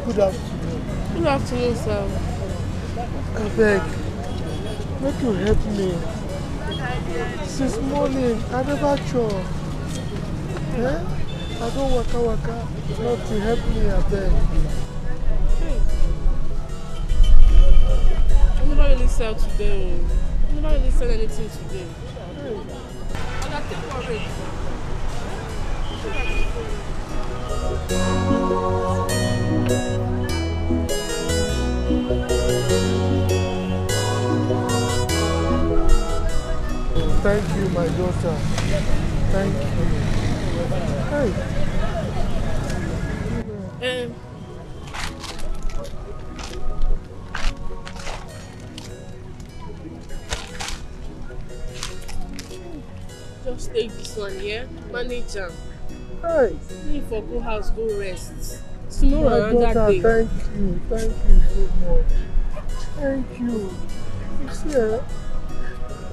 good afternoon. Good afternoon, sir. I beg, make you help me. Since morning, I never chore. Eh? I don't waka. Not to help me, I beg. Sell today. You don't really sell anything today. And I think already. Thank you, my daughter. Thank you. Hey. Just take this one here, manage them. Hey! Leave for go house, go rest. Tomorrow and that day. Thank you so much. Thank you. You see,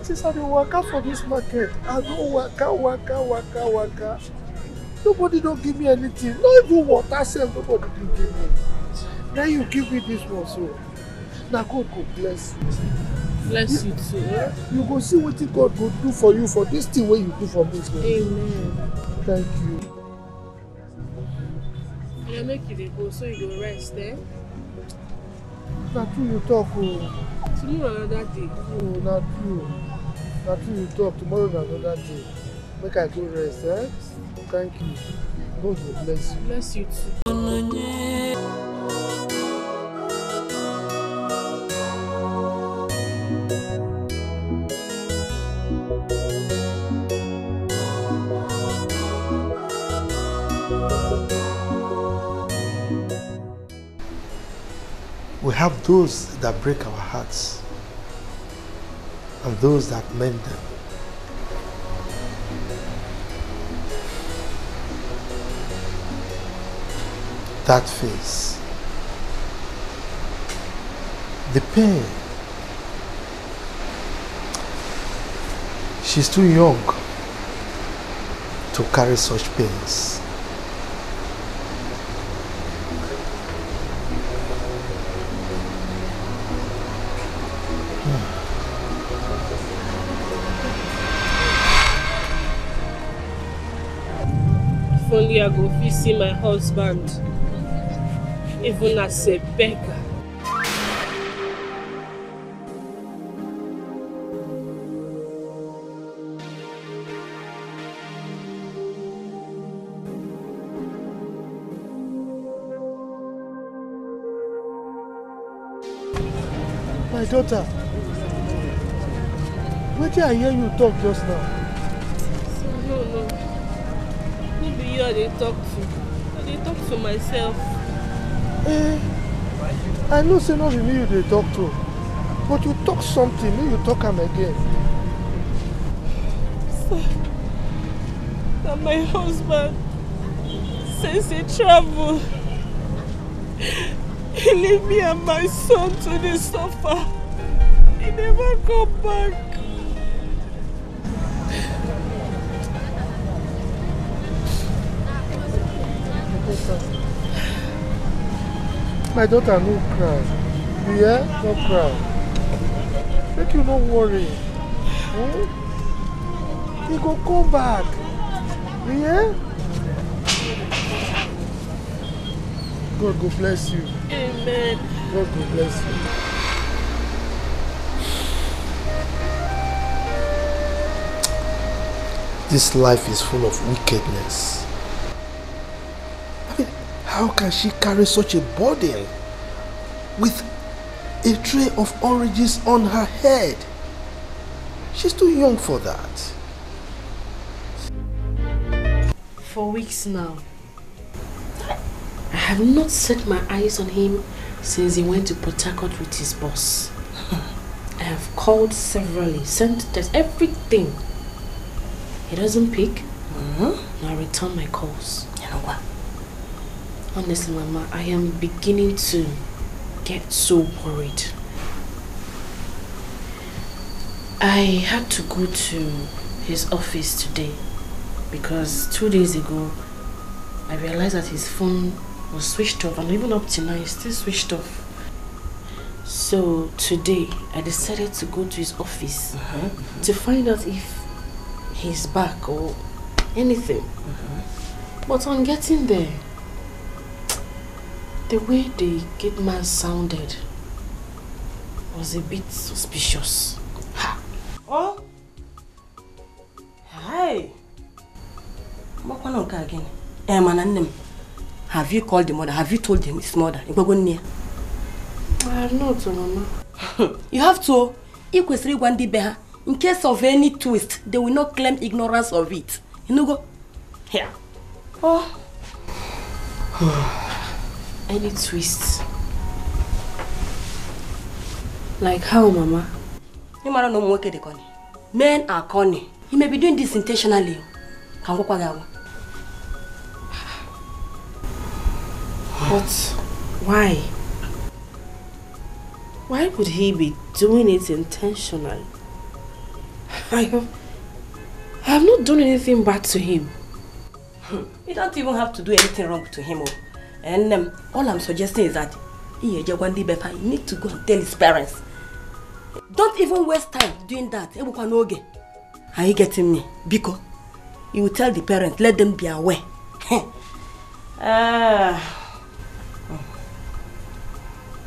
since I've been working for this market, I go waka. Nobody don't give me anything. Not even water, sell, nobody can give me. Then you give me this one, so. Now God go bless you. Bless you too. Yeah? You go see what God will do for you for this thing, what you do for this. Amen. Thank you. You make it go so you go rest there. Eh? Not true you talk. Oh. Tomorrow another day. Oh, not true. Not true you talk. Tomorrow another day. Make I go rest. Eh? Thank you. God will bless you. Bless you too. We have those that break our hearts and those that mend them. That face, the pain. She's too young to carry such pains. Only I go see my husband, even as a beggar. My daughter, what did I hear you talk just now? They talk to myself. I know say not really you they talk to, but you talk something, then you talk am again. Sir, that my husband, since he traveled, he leave me and my son to the suffer. He never come back. My daughter, no cry. You hear? No cry. Make you no worry. Hmm? He go come back. You hear? God go bless you. Amen. Amen. God will bless you. This life is full of wickedness. I mean, how can she carry such a burden with a tray of oranges on her head? She's too young for that. For weeks now, I have not set my eyes on him since he went to Port Harcourt with his boss. I have called severally, sent text, everything. He doesn't pick, and I return my calls. You know what? Honestly, Mama, I am beginning to get so worried. I had to go to his office today because 2 days ago I realized that his phone was switched off, and even up till now it's still switched off. So today I decided to go to his office to find out if he's back or anything. But on getting there, the way the gate man sounded was a bit suspicious. Ha! Oh! Hi! What are you doing again? Hey, man, have you called the mother? Have you told him his mother? You going near? I have not, Mama. You have to. If we three one day behind, in case of any twist, they will not claim ignorance of it. You know, go here. Oh. Any twist? Like how, Mama? You might not work at the corner. Men are corny. He may be doing this intentionally. Can walk away. But why? Why would he be doing it intentionally? I have not done anything bad to him. You don't even have to do anything wrong to him. And all I'm suggesting is that you need to go and tell his parents. Don't even waste time doing that. Are you getting me? Because you will tell the parents, let them be aware.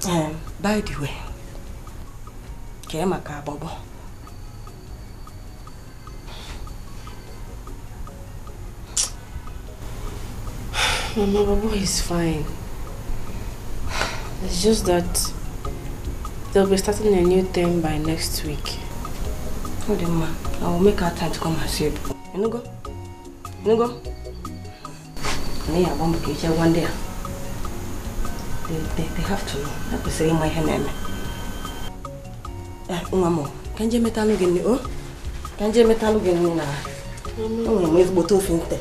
By the way, Kemaka Bobo. Mama, Bobo is fine. It's just that they'll be starting a new term by next week. Hold on, Ma. I will make her time to come and see you. You know, go? You know, go? I want to get one day. They have to know. I have to say my name. Mama, can you meet me? Can you meet me? I'm going to go to Don't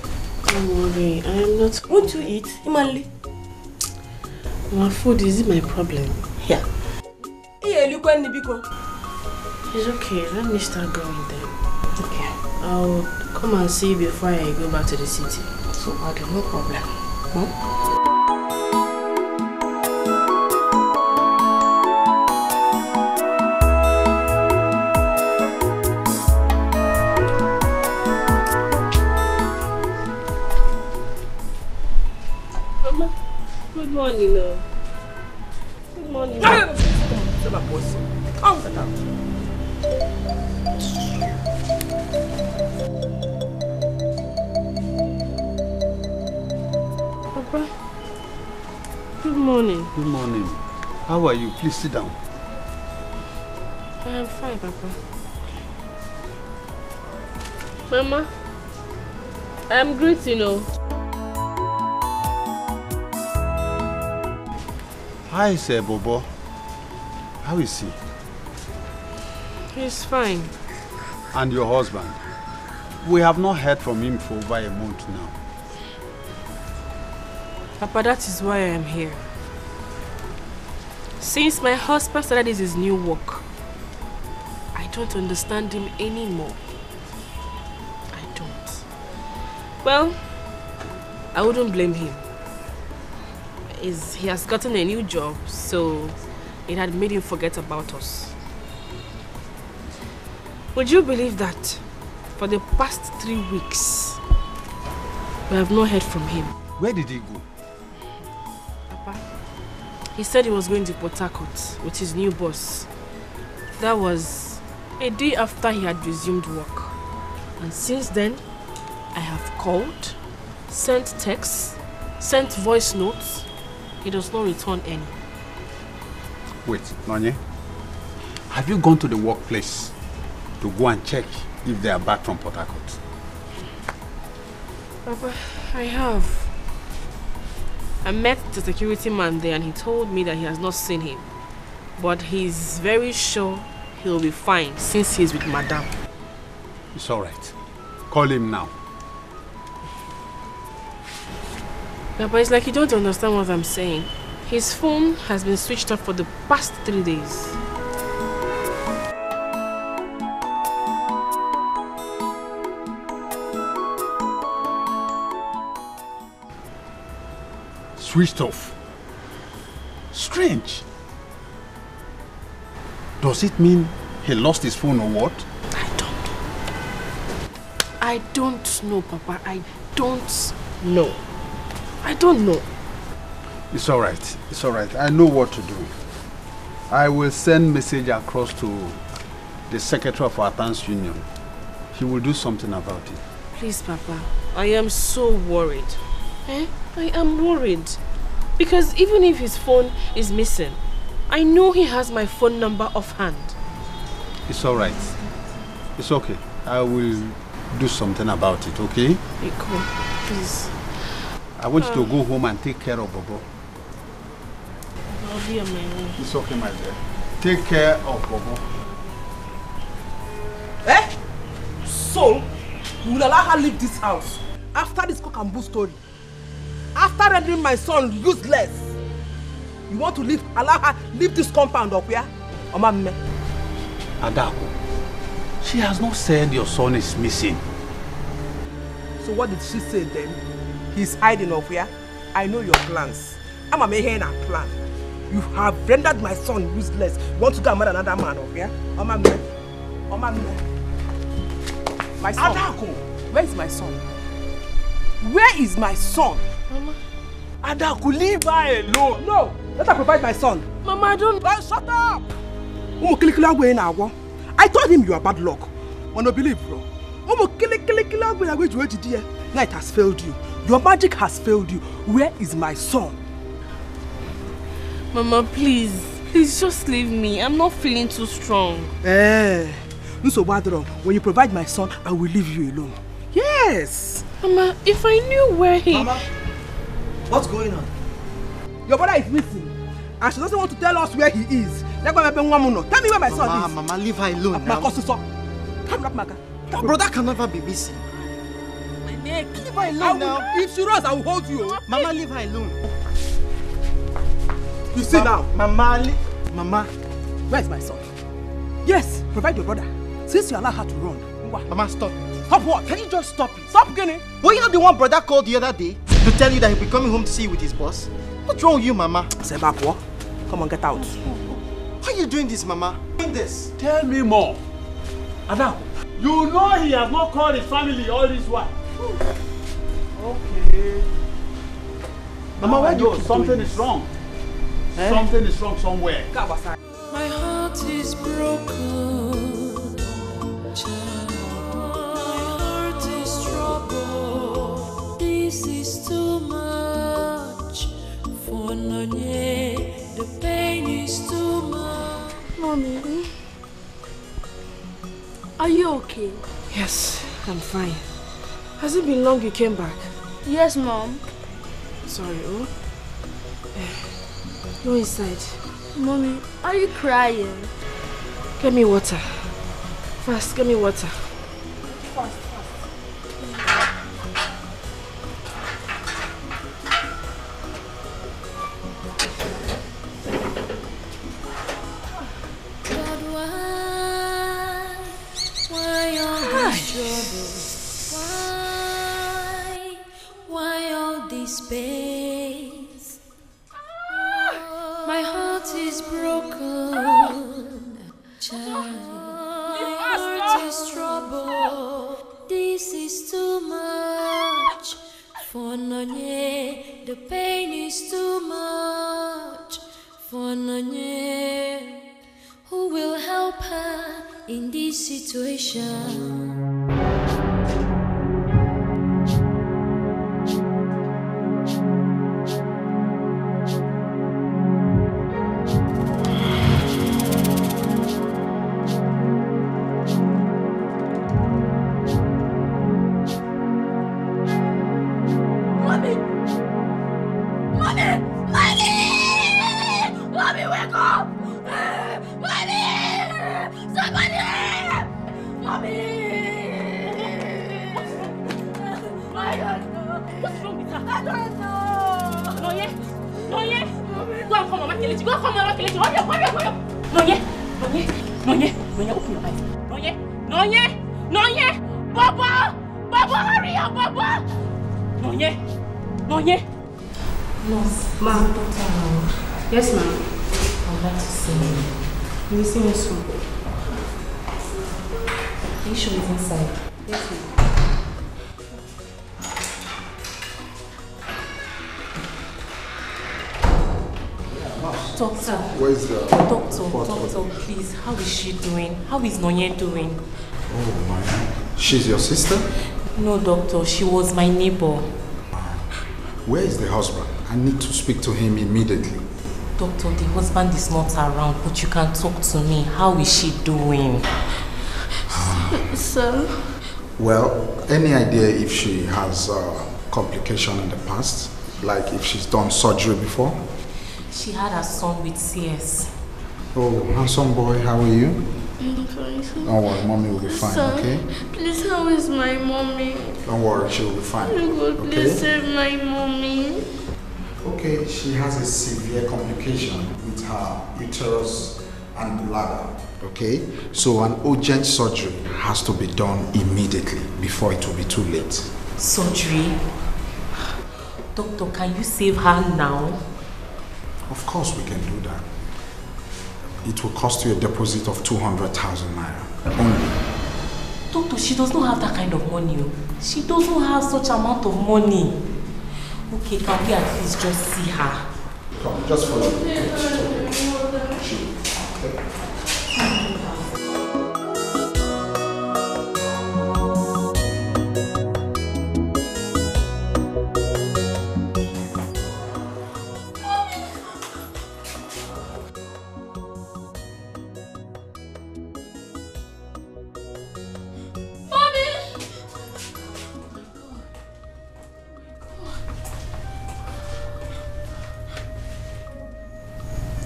worry, I am not. Won't you eat, Imali? My food is my problem. Yeah. It's okay, let me start going then. Okay. I'll come and see you before I go back to the city. So, okay, no problem. Huh? Good morning, love. Good morning. Papa, good morning. Good morning. How are you? Please sit down. I am fine, Papa. Mama, I am great, you know. Hi, Sir Bobo. How is he? He's fine. And your husband? We have not heard from him for over a month now. Papa, that is why I am here. Since my husband started his new work, I don't understand him anymore. I don't. Well, I wouldn't blame him. He has gotten a new job, so it had made him forget about us. Would you believe that for the past 3 weeks, we have not heard from him? Where did he go? Papa, He said he was going to Port Harcourt with his new boss. That was a day after he had resumed work. And since then, I have called, sent texts, sent voice notes. He does not return any. Wait, Nonye, have you gone to the workplace to go and check if they are back from Port Harcourt? Papa, I have. I met the security man there and he told me that he has not seen him. But he's very sure he'll be fine since he's with Madame. It's alright. Call him now. Yeah, but it's like you don't understand what I'm saying. His phone has been switched off for the past 3 days. Switched off? Strange. Does it mean he lost his phone or what? I don't know, Papa. I don't know. It's all right. It's all right. I know what to do. I will send message across to the secretary of our dance union. He will do something about it. Please, Papa. I am so worried. I am worried. Because even if his phone is missing, I know he has my phone number offhand. It's all right. It's okay. I will do something about it, okay? Be cool, please. I want you to go home and take care of Bobo. I'll be on my own. It's okay, my dear. Take care of Bobo. Eh? So, you will allow her leave this house after this cock and bull story? After rendering my son useless? You want to leave? Allow her leave this compound up here? Omame. Adako, she has not said your son is missing. So what did she say then? He's hiding up here. I know your plans. I'm a making a plan. You have rendered my son useless. You want to go and marry another man up here? Omame. Omame. My son. Adako, where is my son? Where is my son? Mama. Adako, leave her alone. No. Let her provide my son. Mama, I don't... Oh, shut up! I told him you are bad luck. I don't believe, bro. Now it has failed you. Your magic has failed you. Where is my son? Mama, please. Please just leave me. I'm not feeling too strong. Eh. When you provide my son, I will leave you alone. Yes! Mama, if I knew where he... Mama, what's going on? Your brother is missing, and she doesn't want to tell us where he is. Tell me where my son is. Mama, leave her alone now. Brother can never be missing. My neck. Leave her alone now. If she runs, I will hold you. Mama, leave her alone. You see now. Mama. Where is my son? Yes, provide your brother. Since you allow her to run. Mama, stop. Stop what? Can you just stop it? Stop, Kenny. Were you not the one brother called the other day to tell you that he'll be coming home to see you with his boss? What's wrong with you, Mama? Sebapua, come on, get out. Why are you doing this, Mama? Doing this? Tell me more. Adako, you know he has not called his family all this while. Okay. Mama, why do you something is wrong? Eh? Something is wrong somewhere. My heart is broken. This is too much for Nonye. The pain is too much. Mommy, are you okay? Yes, I'm fine. Has it been long you came back? Yes, Mom. Sorry, oh? Go inside. Mommy, are you crying? Get me water. Fast, get me water. Fast. Space. Ah, my heart is broken. My heart is troubled. This is too much for Nonye. The pain is too much for Nonye, who will help her in this situation. How is she doing? How is Nonye doing? Oh my, she's your sister? No, doctor, she was my neighbor. Where is the husband? I need to speak to him immediately. Doctor, the husband is not around, but you can talk to me. How is she doing? Sir? Well, any idea if she has complication in the past? Like if she's done surgery before? She had her son with CS. Oh, handsome boy, how are you? I'm fine, sir. Don't worry, mommy will be fine, sir, okay? Please, how is my mommy? Don't worry, she will be fine. God, okay? Please save my mommy. Okay, she has a severe complication with her uterus and bladder, okay? So an urgent surgery has to be done immediately before it will be too late. Surgery? Doctor, can you save her now? Of course we can do that. It will cost you a deposit of 200,000 naira only. Doctor, she does not have that kind of money. She doesn't have such amount of money. Okay, can we at least just see her? Come, just follow me. Okay.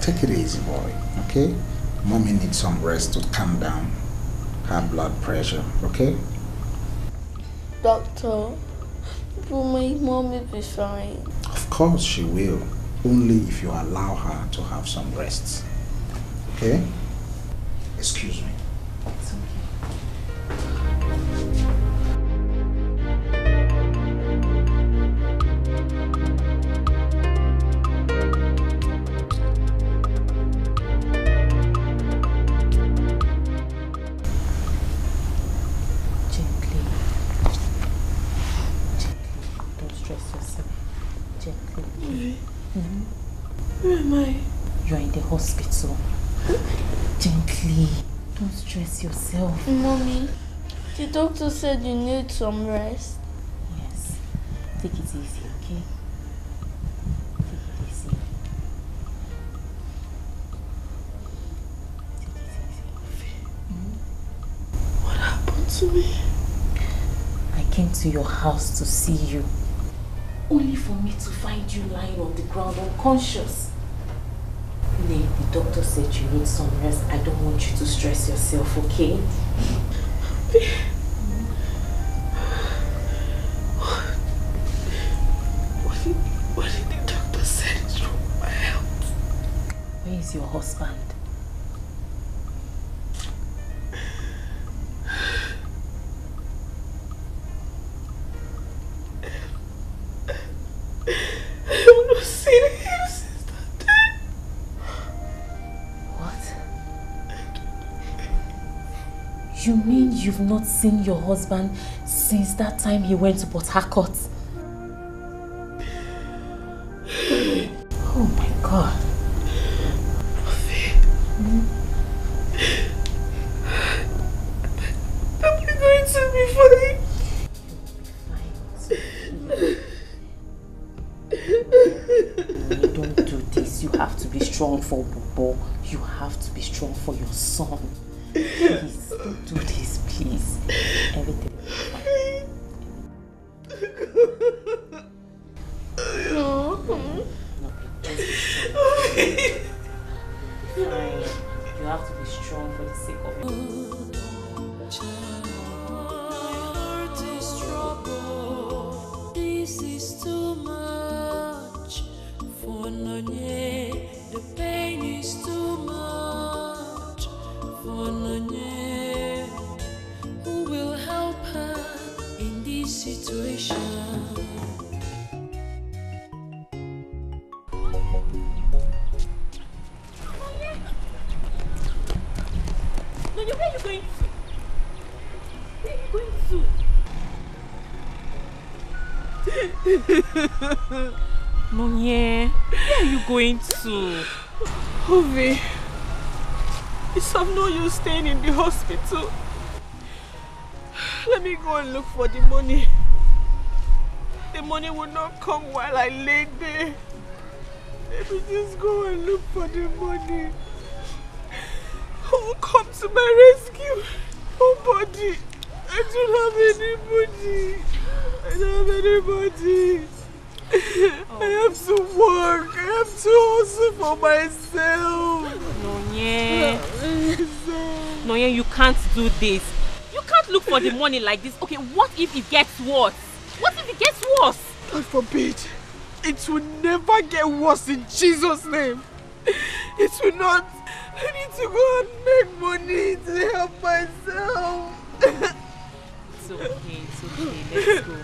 Take it easy, boy, okay? Mommy needs some rest to calm down her blood pressure, okay? Doctor, will my mommy be fine? Of course she will, only if you allow her to have some rest, okay? Excuse me. It's okay. Yourself. Mommy, the doctor said you need some rest. Yes. Take it easy, okay? Take it easy. Mm-hmm. What happened to me? I came to your house to see you, only for me to find you lying on the ground unconscious. The doctor said you need some rest. I don't want you to stress yourself, okay? What did the doctor say is wrong with my health? Where is your husband? You mean you've not seen your husband since that time he went to Port Harcourt? Oh my God. Don't do this. You have to be strong for Bobo. You have to be strong for your son. Please, don't do this, please. Everything is fine. No, just be strong. Fine. You have to be strong for the sake of your trouble. This is too much for Nonye. The pain is too much for Nonye. Who will help her in this situation? Nonye, where are you going to? Where are you going to? Nonye, where are you going to? Ovi, it's of no use staying in the hospital. Let me go and look for the money. The money will not come while I lay there. Let me just go and look for the money. Who will come to my rescue? Nobody. I don't have anybody. I don't have anybody. Oh. I have to work. I have to hustle for myself. Nonye. Nonye, you can't do this. You can't look for the money like this. Okay, what if it gets worse? What if it gets worse? God forbid. It will never get worse in Jesus' name. It will not. I need to go and make money to help myself. It's okay, it's okay. Let's go.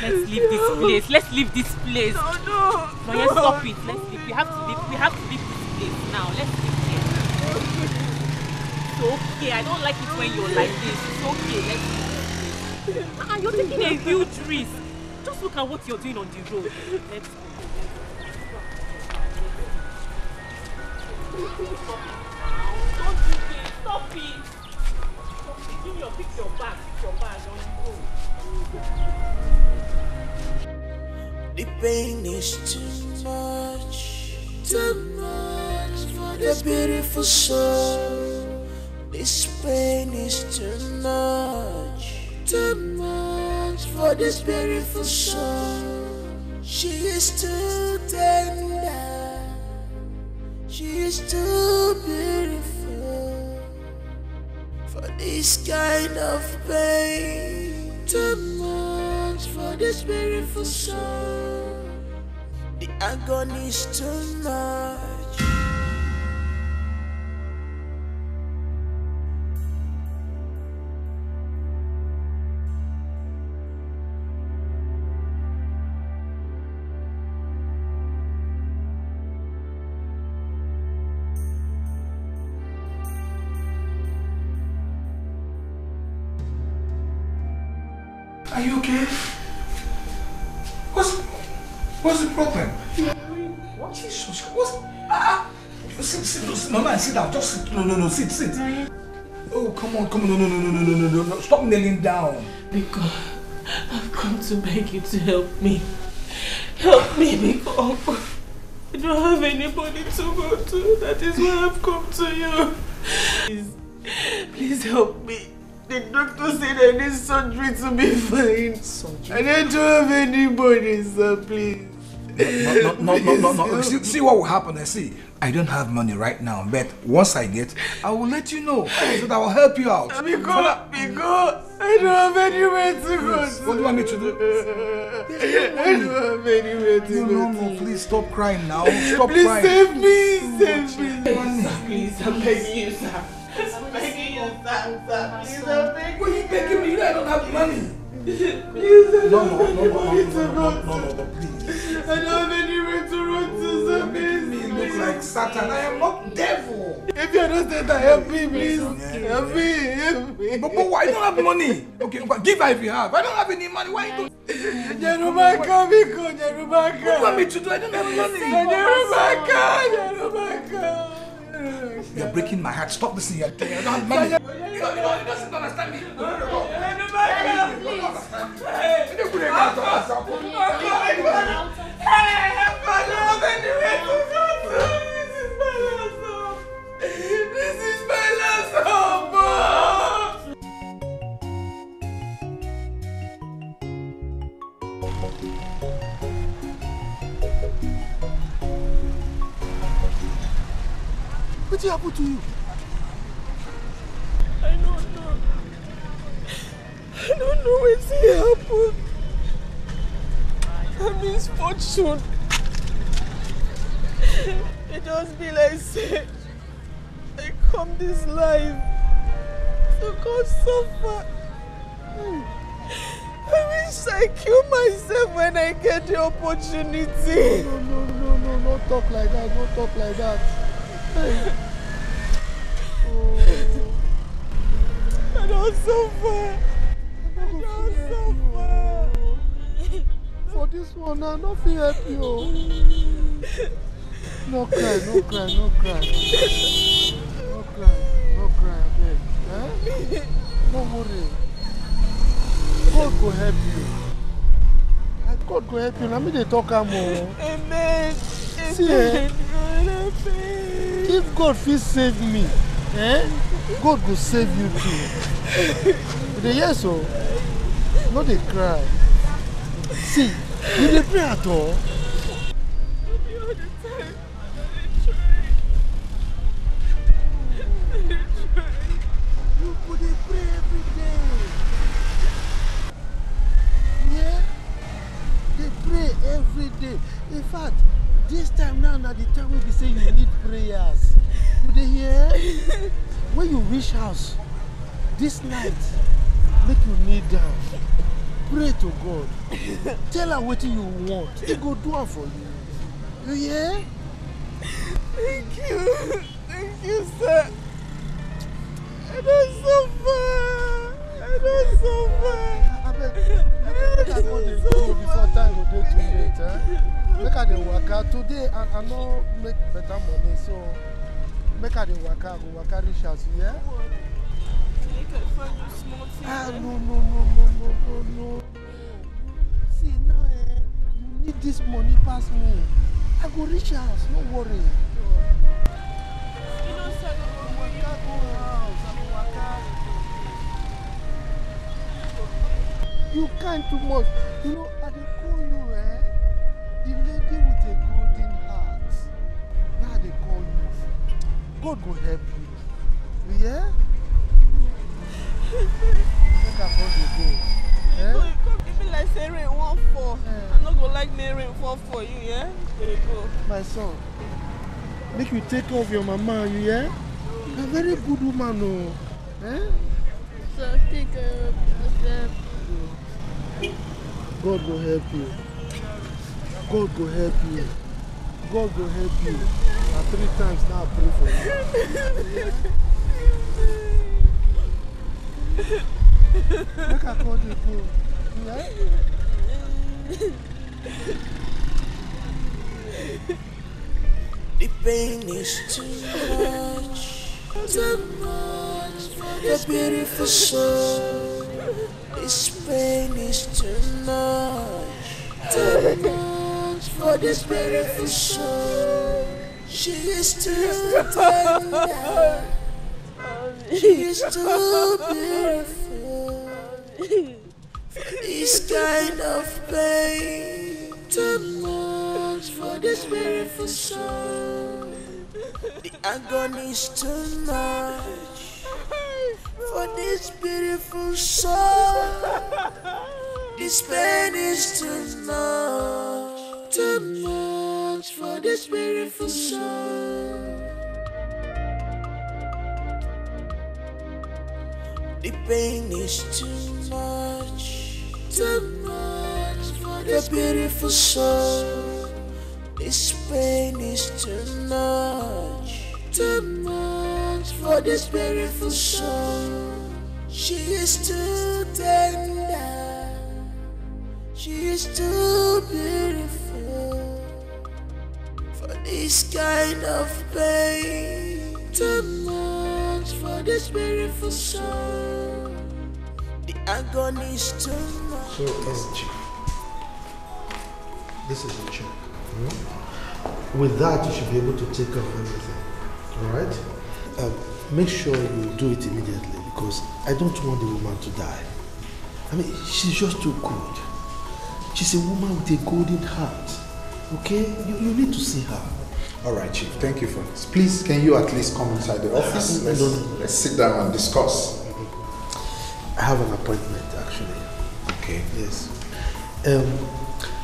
Let's leave this place. Let's leave this place. No, no. No, yes, stop it. Let's leave. We have to leave. We have to leave this place now. Let's leave here. It's okay. I don't like it when you're like this. It's okay. Let's leave this place. You're taking a huge risk. Just look at what you're doing on the road. Let's go. Stop it now. Don't do this. Stop it. Give your pick your bag. Your bag on you. The pain is too much for the beautiful soul. This pain is too much for this beautiful soul. She is too tender. She is too beautiful. For this kind of pain, too much for this beautiful soul. The agony is too much. Are you okay? What's the problem? What? Jesus, what's... Sit, Mama, sit down, just sit. No, sit. Oh, come on, no. Stop kneeling down. Biko, I've come to beg you to help me. Help me, Biko. I don't have anybody to go to. That is why I've come to you. Please help me. The doctor said I need surgery to be fine. Surgery. I don't have anybody, sir, please. No. See what will happen. I don't have money right now, but once I get, I will let you know so that I will help you out. Because I don't have anywhere to go. Yes. What do you want me to do? I don't have anywhere to go. No, please stop crying now. Stop crying. Save me. Please, I'm begging you, sir. I'm begging you, Santa. Please, I'm begging you. What are you begging me? I don't have money. No, please. I don't have anywhere to run to, so please. You look like Satan. I am not devil. If you understand that, help me, please. Help me. But why? I don't have money. Okay, but give her if you have. I don't have any money. Why you don't? Jerubaka. What do you want me to do? I don't have money. Jerubaka. You're breaking my heart. Stop this thing. I don't have money. You doesn't understand me. No. Hey, help What happened to you? I don't know. I don't know what's happened. I'm misfortune. It just be like say, I come this life to God suffer. I wish I kill myself when I get the opportunity. No, no, no, no, no, don't talk like that, don't talk like that. Hey. Oh. I don't suffer. I don't suffer. For this one, I don't feel happy. No cry, no cry, no cry. No cry, no cry, okay. Eh? No worry. God go help you. God go help you. Let me they talk more. Amen. See, eh? If God will save me, eh? God will save you too. They hear so. No, they cry. See, you didn't pray at all. All the time. I didn't try. You could pray every day. Yeah, they pray every day. In fact, this time now, at the time we be saying you need prayers. You dey hear? When you reach house, this night, make you kneel down. Pray to God. Tell her what you want. He go do it for you. You hear? Thank you, sir. I don't suffer. I go dey go before time go dey too late, eh? Make I dey work out today, and I no make better money, so make I dey work out, go work out rich as you, yeah? Ah, no. See now, eh? You need this money pass me. I go rich house, no worry. You know, sir, go work out, go house, I go work out. You can't too much. You know, I dey call you, eh? The lady with a golden heart. Now they call you. God will help you. Yeah? Make up all the day. Eh? Go, it could be like say rain 1-4. I'm not gonna like me rain 4 for you, yeah? There you go. My son, make you take off your mama, you yeah? You're a very good woman, oh. Eh? So take a God will help you. God will help you. God will help you. Now 3 times now I pray for you. Make I call the fool. Yeah? The pain is too much for this beautiful soul. This pain is too much for this beautiful soul. She is too tender. She is too beautiful. This kind of pain, too much for this beautiful soul. The agony is too much for this beautiful soul. This pain is too much for this beautiful soul. The pain is too much for this beautiful soul. This pain is too much for this beautiful soul. She is too tender. She is too beautiful for this kind of pain. Too much for this beautiful soul. The agony is too much. So, Chief, this is a check. With that, you should be able to take off everything. Alright? Make sure you do it immediately because I don't want the woman to die. I mean, she's just too good. She's a woman with a golden heart. Okay? You need to see her. All right, Chief. Thank you for this. Please, can you at least come inside the office? Let's sit down and discuss. I have an appointment, actually. Okay. Yes.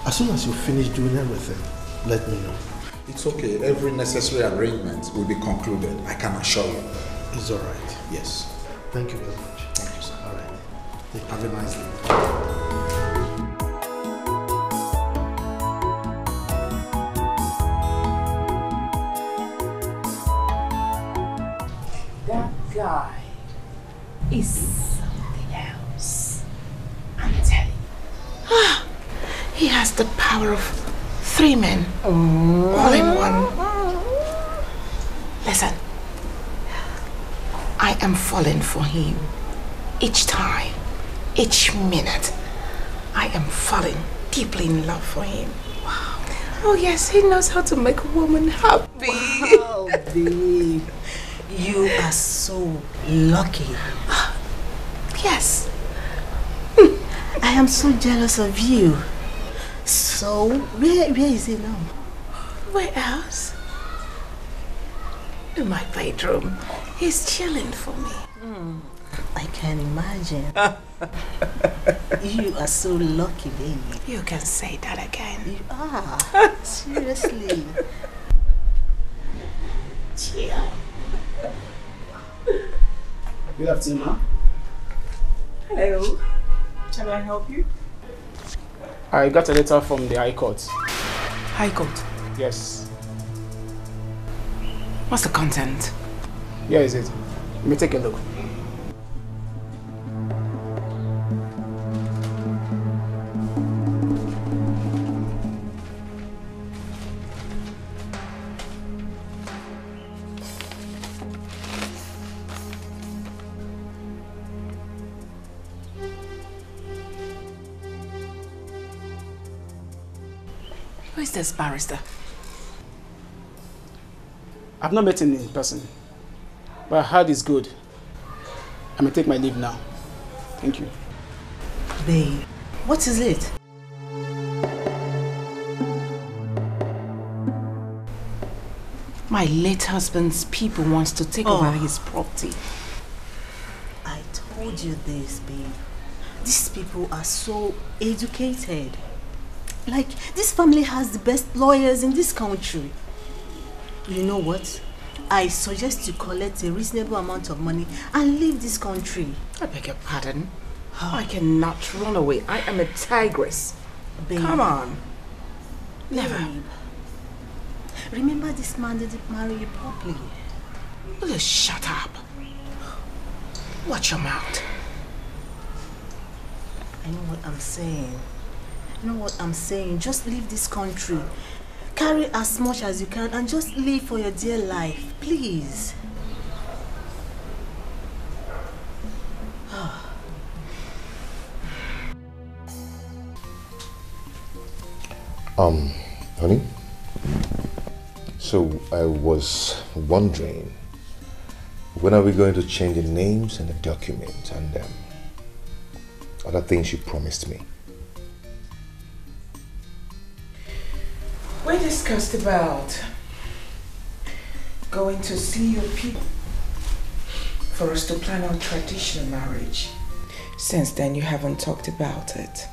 As soon as you finish doing everything, let me know. It's okay. Every necessary arrangement will be concluded. I can assure you. It's all right. Yes. Thank you very much. Thank you, sir. All right. Have a nice day. Guy is something else. I'm telling you. Ah, he has the power of 3 men all in one. Listen, I am falling for him. Each time, each minute, I am falling deeply in love for him. Wow. Oh yes, he knows how to make a woman happy. Wow, babe. You are so lucky. Yes. I am so jealous of you. So, where is he now? Where else? In my bedroom. He's chilling for me. I can imagine. You are so lucky, baby. You can say that again. You are. Seriously. Chill. Good afternoon, ma'am. Hello. Can I help you? I got a letter from the High Court. High Court? Yes. What's the content? Here is it. Let me take a look. This barrister. I've not met him in person, but I heard he's good. I'm gonna take my leave now. Thank you. Babe, what is it? My late husband's people wants to take over his property. I told you this, babe. These people are so educated. Like, this family has the best lawyers in this country. You know what? I suggest you collect a reasonable amount of money and leave this country. I beg your pardon? I cannot run away. I am a tigress. Babe. Come on. Never. Babe. Remember this man didn't marry you properly. Will you shut up? Watch your mouth. I know what I'm saying. Just leave this country. Carry as much as you can and just live for your dear life, please. Honey? So I was wondering, when are we going to change the names and the document and other things you promised me? We discussed about going to see your people for us to plan our traditional marriage. Since then, you haven't talked about it.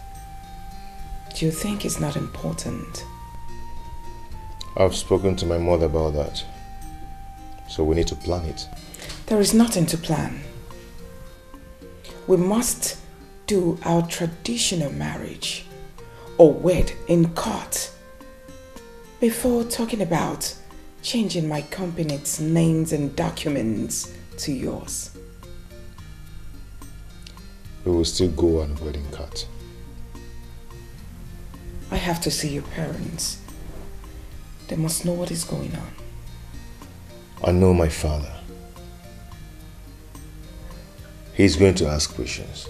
Do you think it's not important? I've spoken to my mother about that. So we need to plan it. There is nothing to plan. We must do our traditional marriage or wed in court before talking about changing my company's names and documents to yours. We will still go on wedding card. I have to see your parents. They must know what is going on. I know my father. He's going to ask questions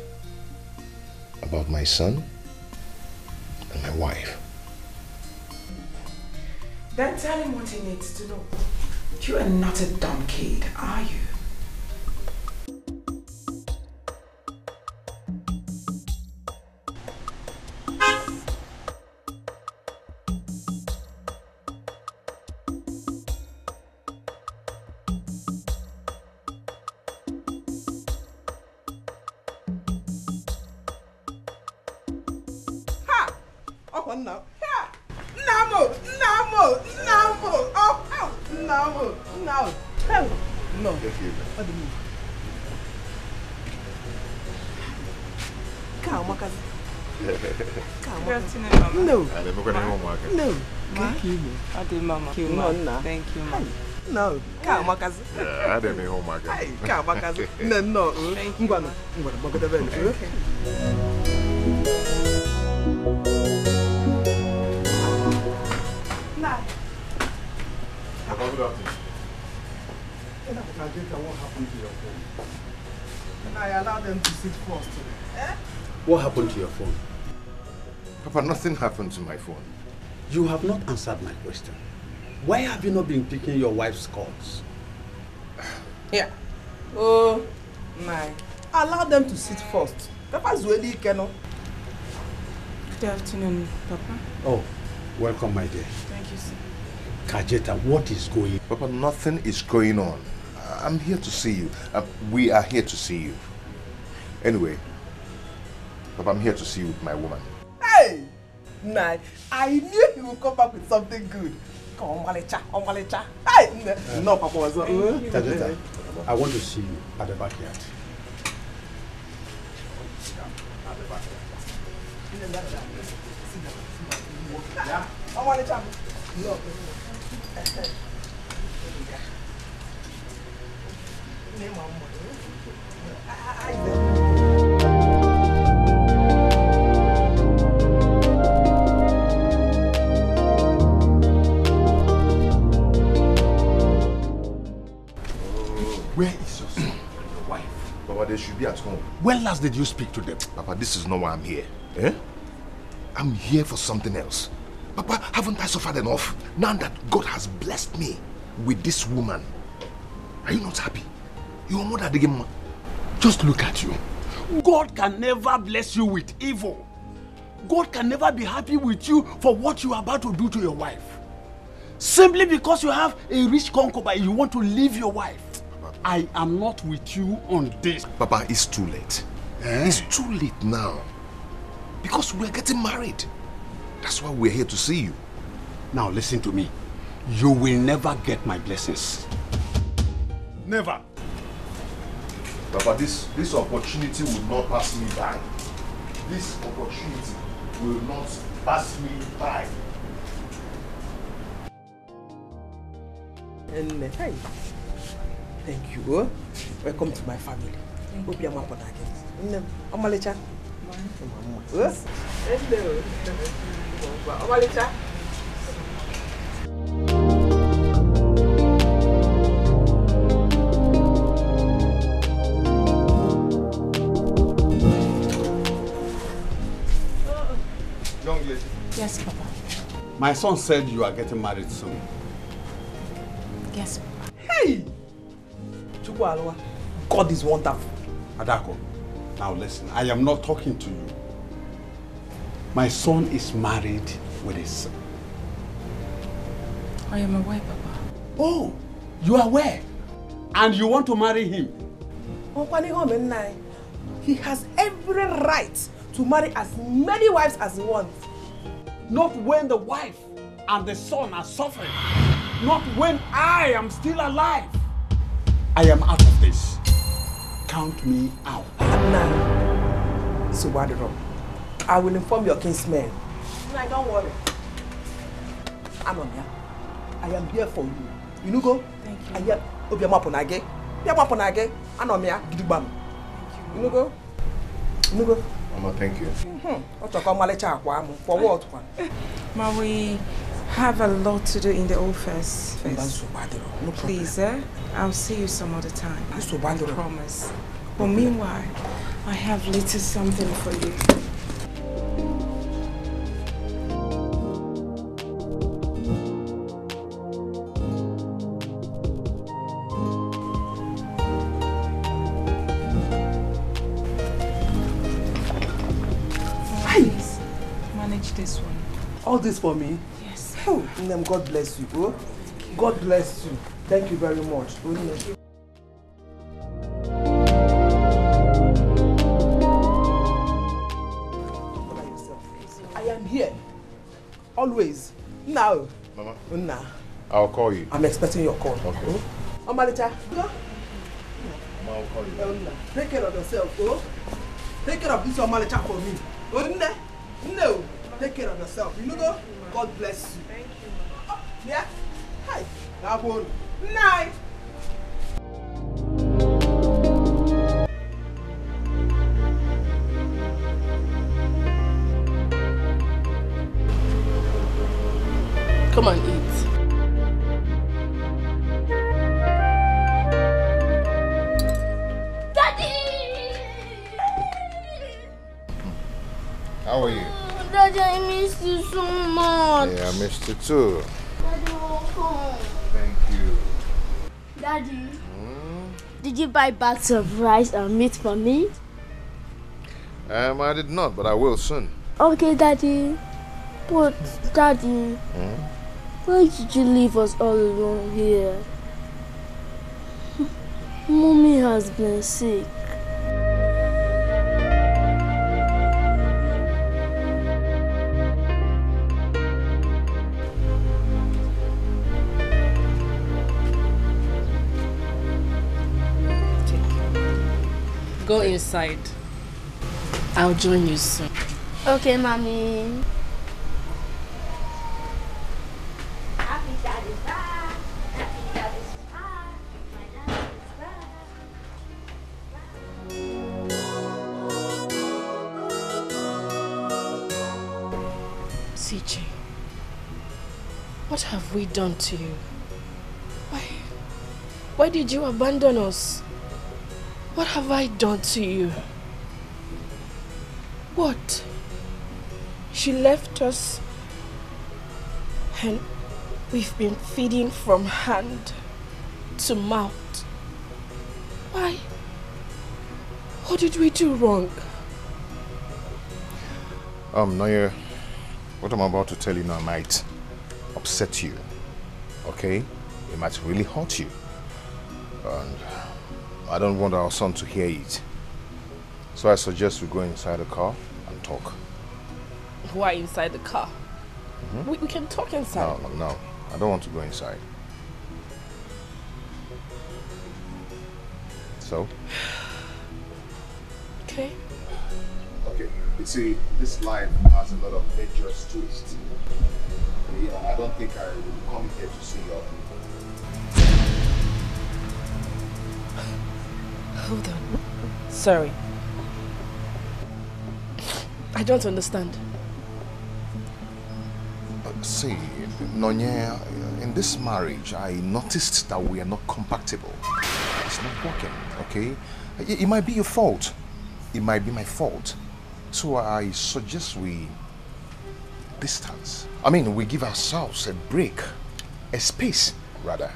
about my son and my wife. Then tell him what he needs to know. You are not a dumb kid, are you? on now. No. What do you mean? Come, Makazi. Good afternoon, Mama. No. I'm going home, Makazi. No. Thank you, I did, Mama. Thank you, Mama. No. Come, Makazi. Yeah, I didn't home, Makazi. Come, Makazi. No, no. Thank you. I'm going to Kajetan, what happened to your phone? And I allowed them to sit first today. Eh? What happened to your phone? Papa, nothing happened to my phone. You have not answered my question. Why have you not been picking your wife's calls? Yeah. Oh, my. Allow them to sit first. Papa's really cannot. Good afternoon, Papa. Oh, welcome, my dear. Thank you, sir. Kajetan, what is going on? Papa, nothing is going on. I'm here to see you. We are here to see you. Anyway, Papa, I'm here to see you with my woman. Hey! Nah, I knew you would come back with something good. Come, Omalicha. Hey! No, Papa was not. Kajeta, I want to see you at the backyard. Yeah? Omalicha. No. Name on I Where is your son and your wife? Papa, they should be at home. When last did you speak to them? Papa, this is not why I'm here. Eh? I'm here for something else. Papa, haven't I suffered enough? Now that God has blessed me with this woman, are you not happy? Your mother, the game. Just look at you. God can never bless you with evil. God can never be happy with you for what you are about to do to your wife. Simply because you have a rich concubine, you want to leave your wife. Papa, I am not with you on this. Papa, it's too late. Eh? It's too late now. Because we're getting married. That's why we're here to see you. Now listen to me. You will never get my blessings. Never. Papa, this opportunity will not pass me by. This opportunity will not pass me by. And hi. Thank you. Welcome to my family. Hope you are my again. Omalicha. Hello. Omalicha. Young lady. Yes, Papa. My son said you are getting married soon. Yes, Papa. Hey! God is wonderful. Adako, now listen, I am not talking to you. My son is married with his son. I am aware, Papa. Oh, you are aware? And you want to marry him? He has every right to marry as many wives as he wants. Not when the wife and the son are suffering. Not when I am still alive. I am out of this. Count me out. Now, so what wrong? I will inform your kinsman. No, don't worry. I'm on here. I am here for you. You know go? Thank you. I am Obiamaponage. Obiamaponage. I'm here. Gidubam. You know go? You know go? Mama, thank you. For what? Ma, we have a lot to do in the office. No, please, eh? I'll see you some other time. I promise. But meanwhile, I have little something for you. All this for me? Yes. Oh, God bless you. Oh. You. God bless you. Thank you very much. Thank you. I am here always. No. Mama? Nah. I'll call you. I'm expecting your call. Okay. Oh, Omalicha. Mama, I'll call you. Nah. Take care of yourself, oh. Take care of this Omalicha for me. Oh, nah. No. Take care of yourself. You know, go? God bless you. Thank you, Mama. Oh, yeah? Hi. Now, go. Night. Come and eat. Daddy! How are you? Oh, Daddy, I missed you so much. Yeah, I missed you too. Daddy, welcome. Thank you. Daddy, did you buy bags of rice and meat for me? I did not, but I will soon. Okay, Daddy. But, Daddy, why did you leave us all alone here? Mommy has been sick. Go inside. I'll join you soon. Okay, Mommy. CJ, what have we done to you? Why did you abandon us? What have I done to you? What? She left us and we've been feeding from hand to mouth. Why? What did we do wrong? Nonye, what I'm about to tell you now might upset you, okay? It might really hurt you. And I don't want our son to hear it. So I suggest we go inside the car and talk. Why inside the car? We can talk inside. No, I don't want to go inside. So? Okay. Okay. You see, this life has a lot of dangerous twists. I don't think I will come here to see your people. Hold on. Sorry. I don't understand. See, Nonye, in this marriage, I noticed that we are not compatible. It's not working, okay? It might be your fault. It might be my fault. So I suggest we distance. I mean, we give ourselves a break, a space, rather.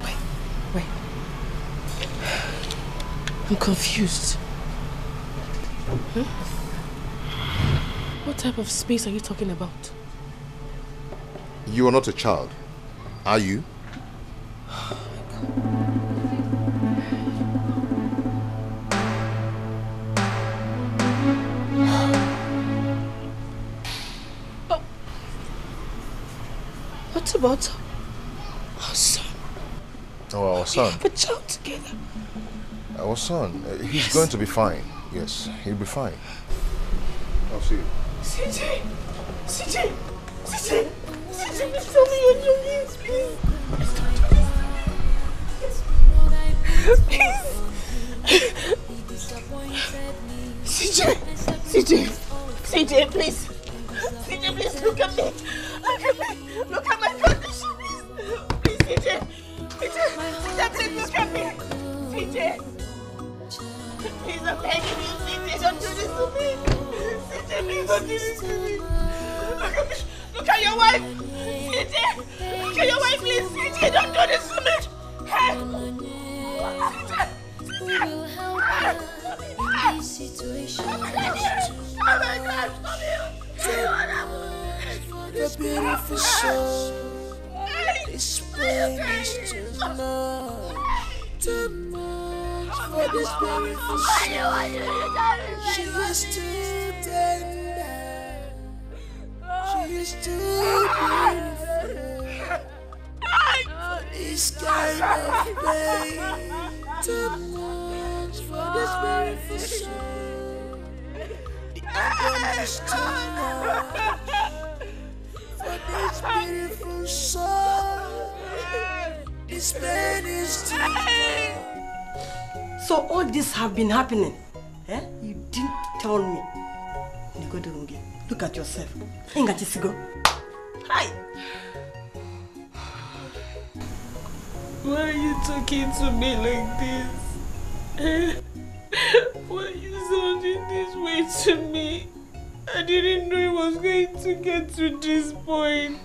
Wait. I'm confused. Huh? What type of space are you talking about? You are not a child, are you? Oh. What about our son? Oh, our son. We have a child together. Our son, he's going to be fine. Yes, he'll be fine. I'll see you. CJ, please tell me what you need, please. CJ, please. CJ, please look at me. Look at my condition, please. Please, CJ. CJ, please look at me. CJ. Please, I'm begging you, CJ, don't do this to me. CJ, don't do this to me. Look at your wife. CJ, look at your wife, please. CJ, don't do this to me. Hey. CJ. Oh my God. The beautiful soul is precious to much for this beautiful soul. She was too tender. is too beautiful for this kind of pain. Too much for this beautiful soul. The agony is too much for this beautiful soul. This pain is too much. So all this have been happening, eh? You didn't tell me. Look at yourself. Hi. Why are you talking to me like this? Why are you sounding this way to me? I didn't know it was going to get to this point.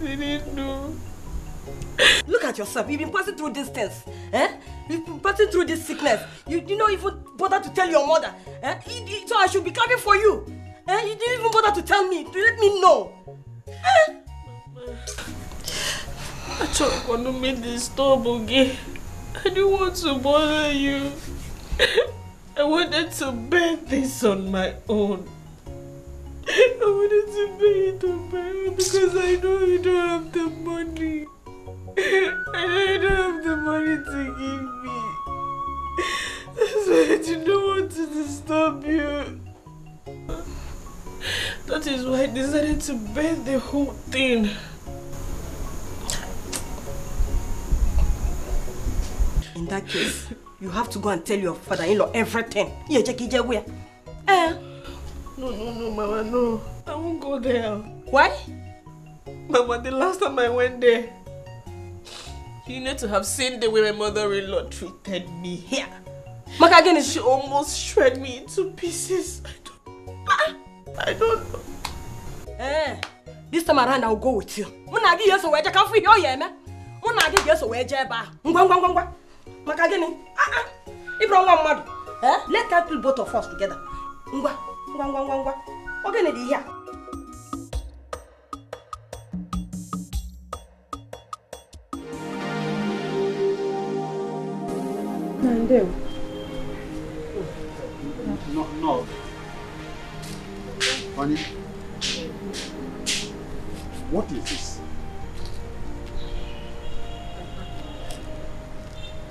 Didn't know. Look at yourself. You've been passing through this test. Eh? You've been passing through this sickness. You did not even bother to tell your mother. Eh? So I should be coming for you. Eh? You didn't even bother to tell me. To let me know. Eh? I don't want to make this stop again. I didn't want to bother you. I wanted to bear this on my own. I wanted to bear it on my own because I know you don't have the money. I don't have the money to give me. That's why I didn't want to disturb you. That is why I decided to bear the whole thing. In that case, you have to go and tell your father-in-law everything. Yeah, Jackie, where? No, Mama, no. I won't go there. Why? Mama, the last time I went there, you need to have seen the way my mother-in-law treated me here. Makagen, she almost shred me into pieces. I don't know. Eh, this time around I'll go with you. Munagi yeso weje ka fu yo yeme. Munagi yeso weje ba. Ngwangwangwa. Makagen, Ibro nwa mmadu. Eh? Let us pull both of us together. Ngwangwangwa. Ogene di here. No. Honey, what is this?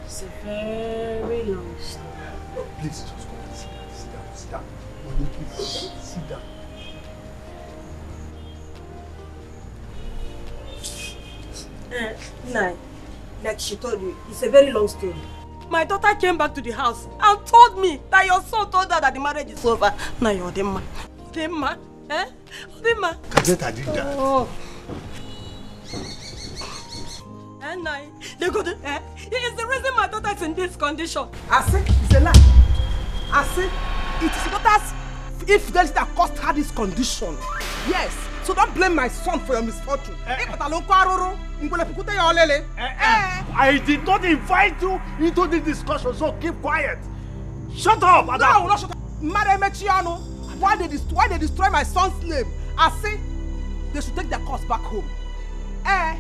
It's a very long story. Please just go and sit down. Honey, please sit down. No, like she told you, it's a very long story. My daughter came back to the house and told me that your son told her that the marriage is over. Now you're the man. Eh? The man. Kajetan did that. Oh. And now, they go to, eh? It's the reason my daughter is in this condition. I say, it's a lie. I say, it's not as if girls that caused her this condition. Yes. So don't blame my son for your misfortune. I did not invite you into the discussion, so keep quiet. Shut up, Adako. No, not shut up. Madam Mechiano, why they destroy my son's name? I say they should take their course back home. Eh?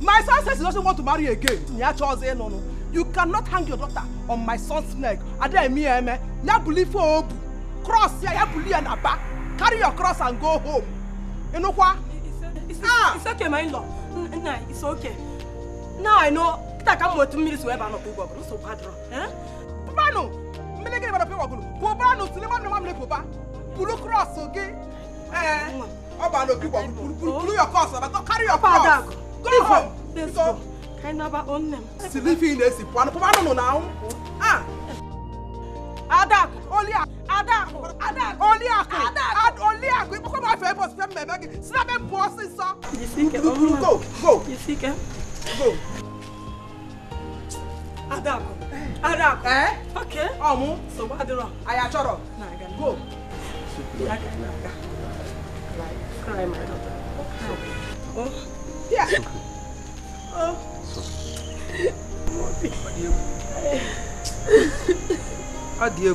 My son says he doesn't want to marry again. No. You cannot hang your daughter on my son's neck. Cross here, carry your cross and go home. You know what? It's okay, my in-law. No, it's okay. Now I know. I can't wait 2 minutes where I'm not going to so bad. Adako, you come out for slap him, bossy, sir. You think it? Go. You think it? Go. Adako. Eh? Okay. Omo. So what do wrong? I achoro. Go. Cry, my daughter. Oh. Yeah. Oh. Adieu. Adieu.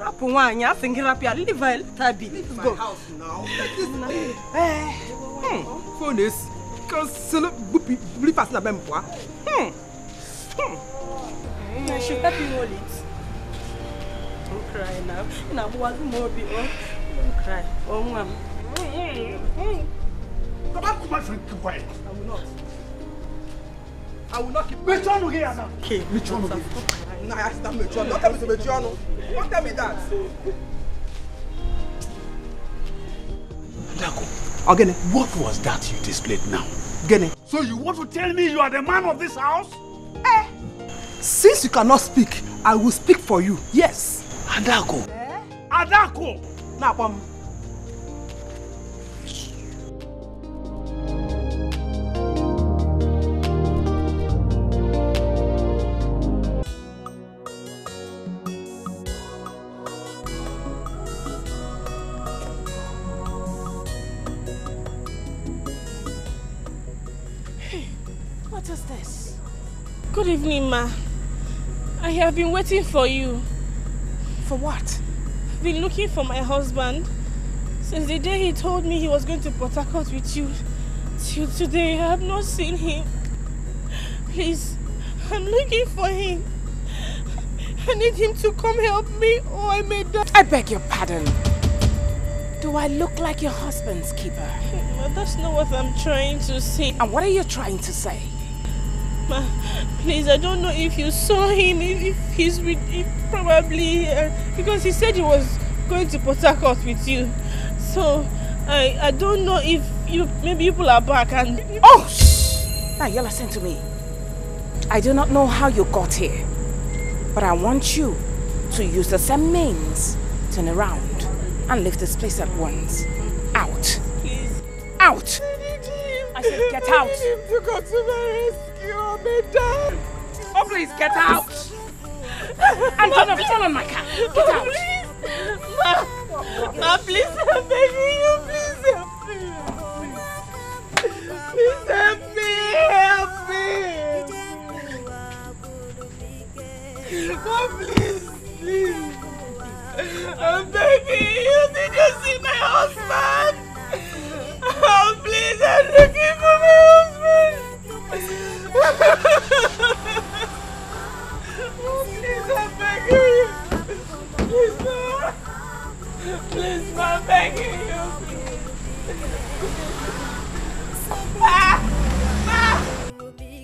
Rap one, you're singing rap. Leave my house now. Phone is. Cancel le passe la même fois. She help me hold it. Don't cry now. And I want more be on. Don't cry. Oh, mom. Come on, come on, keep quiet. I will not. I will not keep quiet. Metrono here now. Okay, Metrono. No, I asked that Metrono. Don't tell me it's Metrono. Don't tell me that. Adako, again, what was that you displayed now? Gene. So you want to tell me you are the man of this house? Eh? Since you cannot speak, I will speak for you. Yes. Adako. Eh? Adako! Now, hey, what is this? Good evening, ma. I have been waiting for you. For what? I've been looking for my husband since the day he told me he was going to Port Harcourt with you. Till today, I have not seen him. Please, I'm looking for him. I need him to come help me or I may die. I beg your pardon. Do I look like your husband's keeper? Ma, that's not what I'm trying to say. And what are you trying to say? Ma, please, I don't know if you saw him, if he's with you, probably here, because he said he was going to Port Harcourt with you. So, I don't know if you, maybe people are back and... Oh, shh! Now, you listen to me. I do not know how you got here, but I want you to use the same means, turn around, and leave this place at once. Out. Please. Out! I said, get out! I need him to go to my rescue. I may die. Oh, please, get out! And don't turn on my car. Get out! Please! Ma, please, I'm begging you, please help me. Please help me, help me. Oh, please, please. I'm begging you, did you see my husband? Oh, please, I'm looking for my husband. Oh, please, I'm begging you. Please, ma. Please, ma, I'm begging you. Ah! Ah! Oh, my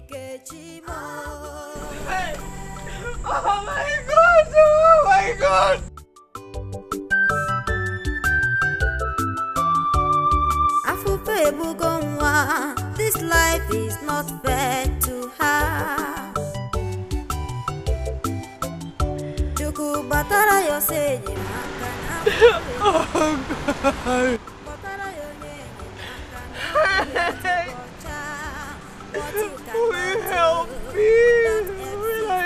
God. This life is not bad to have. Oh, God. Will you help me? Will I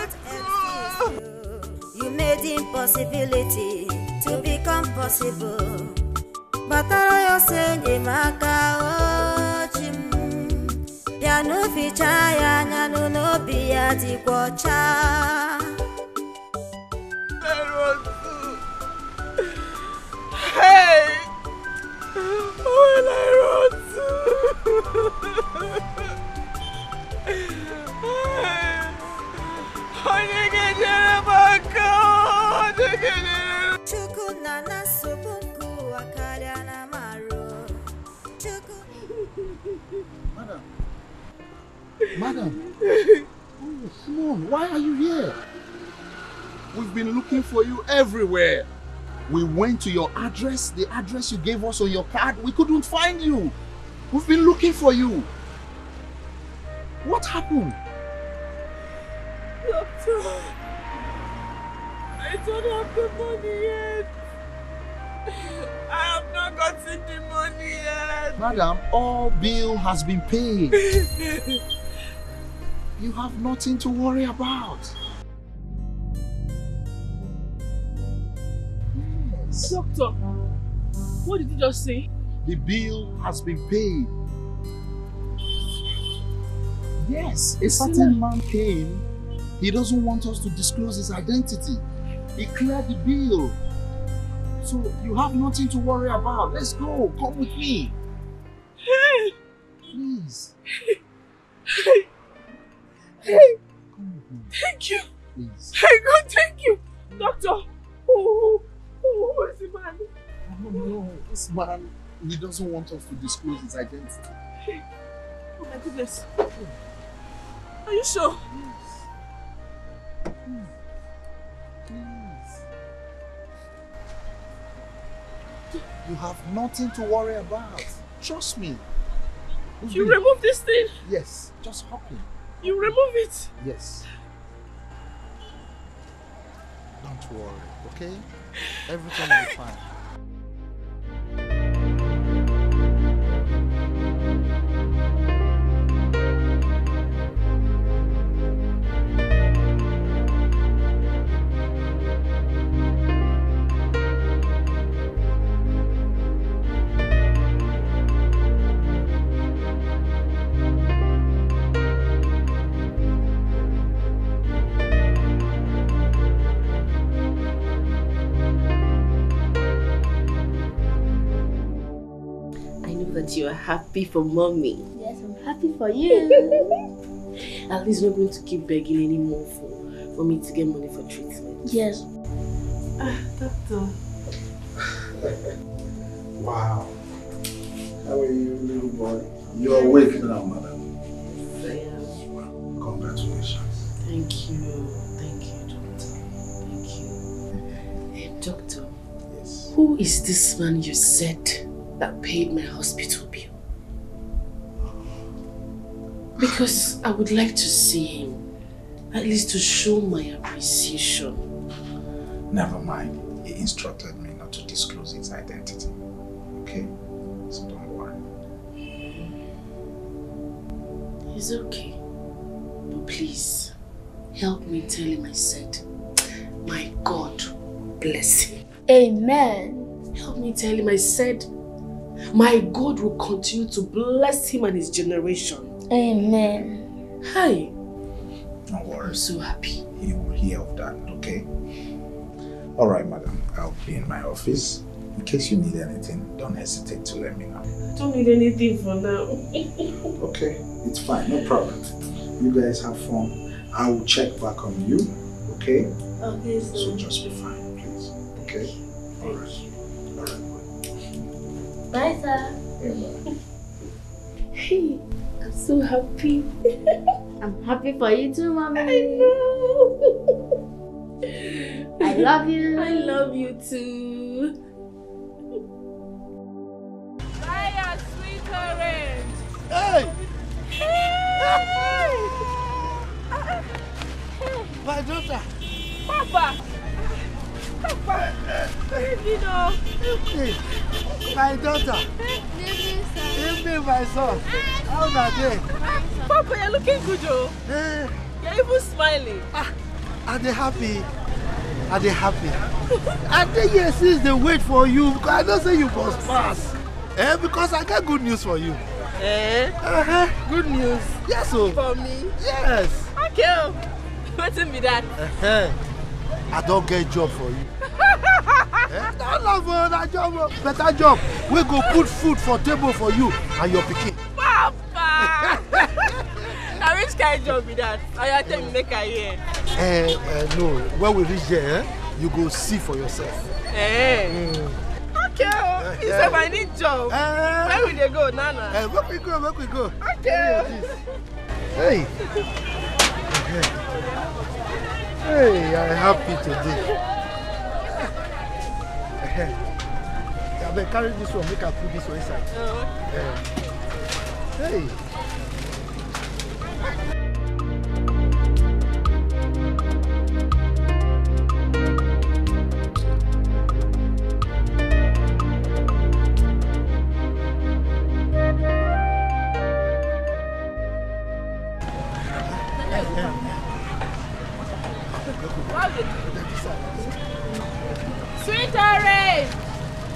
not do? You made impossibility to become possible. But I say, Makazi, Chima, no future, no be a divorce. Hey, Madam. Madam. Oh, come on. Why are you here? We've been looking for you everywhere. We went to your address, the address you gave us on your card. We couldn't find you. We've been looking for you. What happened? Doctor, I don't have the money yet. I have not gotten the money yet. Madam, all bill has been paid. You have nothing to worry about. Yes. Doctor, what did you just say? The bill has been paid. Yes, a certain man came. He doesn't want us to disclose his identity. He cleared the bill. so you have nothing to worry about. Let's go. Come with me. Please. Come with me. Thank you. Please. God, thank you. Doctor. Who is the man? I don't know. This man, he doesn't want us to disclose his identity. Oh my goodness. Are you sure? Yes. Please. You have nothing to worry about. Trust me. You remove this thing? Yes. Just hop in. You remove it? Yes. Don't worry, okay? Everything will be fine. You are happy for mommy. Yes, I'm happy for you. At least we're not going to keep begging anymore for me to get money for treatment. Yes. Doctor. Wow. How are you, little boy? You're awake now, madam. I am. Well, congratulations. Thank you. Thank you, doctor. Thank you. Hey, doctor. Yes. Who is this man you said that paid my hospital bill? Because I would like to see him, at least to show my appreciation. Never mind. He instructed me not to disclose his identity. Okay? So don't worry. It's okay. But please, help me tell him I said, my God bless him. Amen. Help me tell him I said, my God will continue to bless him and his generation. Amen. Hi. Don't worry. I'm so happy. He will hear of that, okay? All right, madam. I'll be in my office. In case you need anything, don't hesitate to let me know. I don't need anything for now. Okay, it's fine. No problem. You guys have fun. I will check back on you, okay? Okay, sir. So just be fine, please. Okay? Thank you. All right. All right. Bye, sir. Yeah, hey, I'm so happy. I'm happy for you too, mommy. I know. I love you. I love you too. Buy a sweet orange. Hey! Hey! My daughter. Papa. Papa, leave me now. My daughter. Leave me, my son. How about you? Papa, you're looking good, Joe. You're even smiling. Are they happy? Are they happy? I think yes, since they wait for you, because I don't say you must pass. Because I got good news for you. Good news? Yes, sir. For me? Yes. Okay. What's be that? I don't get a job for you. I love that job. Better job. We go put food for table for you and your picking. Papa! Now which kind of job be that? I tell you make a year. No. When we reach there, you go see for yourself. Okay. You said I need job. Where will they go, Nana? Where we go? Okay. Hey. Hey, I'm happy today. I've been carrying this one, make I put this one inside. Hey. Sweet orange!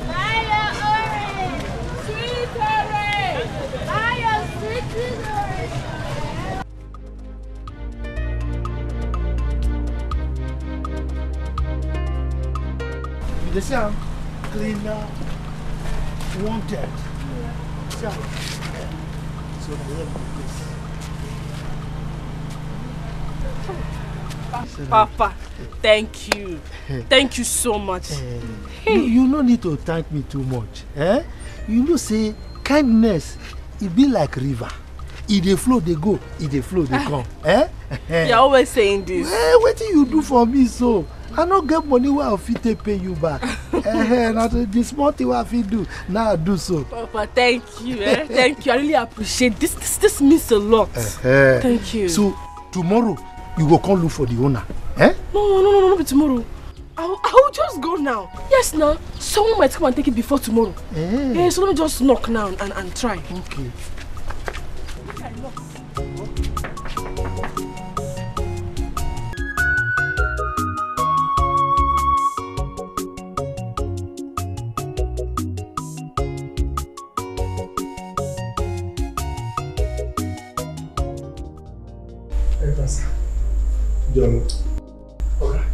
Buy your orange! Sweet orange! Buy your sweet orange! You see, cleaner wanted. Yeah. So, I left the place. Papa, thank you. Thank you so much. You no need to thank me too much. Eh? You know, say kindness, it be like river. If they flow, they go. If they flow, they come. Eh? You're always saying this. Eh, what do you do for me so? I don't get money where I fit to pay you back. The small thing I fit do, now I do so. Papa, thank you. Eh? Thank you. I really appreciate this. This means a lot. Thank you. So, tomorrow, you will come look for the owner. Eh? No, but tomorrow. I'll just go now. Yes, now. Someone might come and take it before tomorrow. Eh. Yeah, so let me just knock now and try. Okay. Jolo. Okay.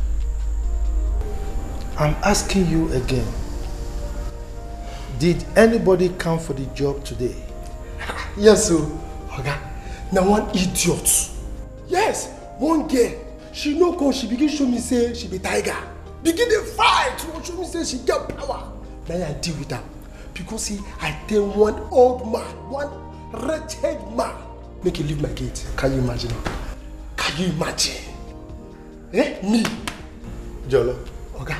I'm asking you again. Did anybody come for the job today? Yes, sir. Okay. Now one idiot. Yes, one girl. She no come. She begin show me say she be tiger. Begin the fight. Show me say she get power. Now I deal with her because see, I tell one old man, one wretched man, make him leave my gate. Can you imagine? Can you imagine? Eh? Me? Jolo. Okay.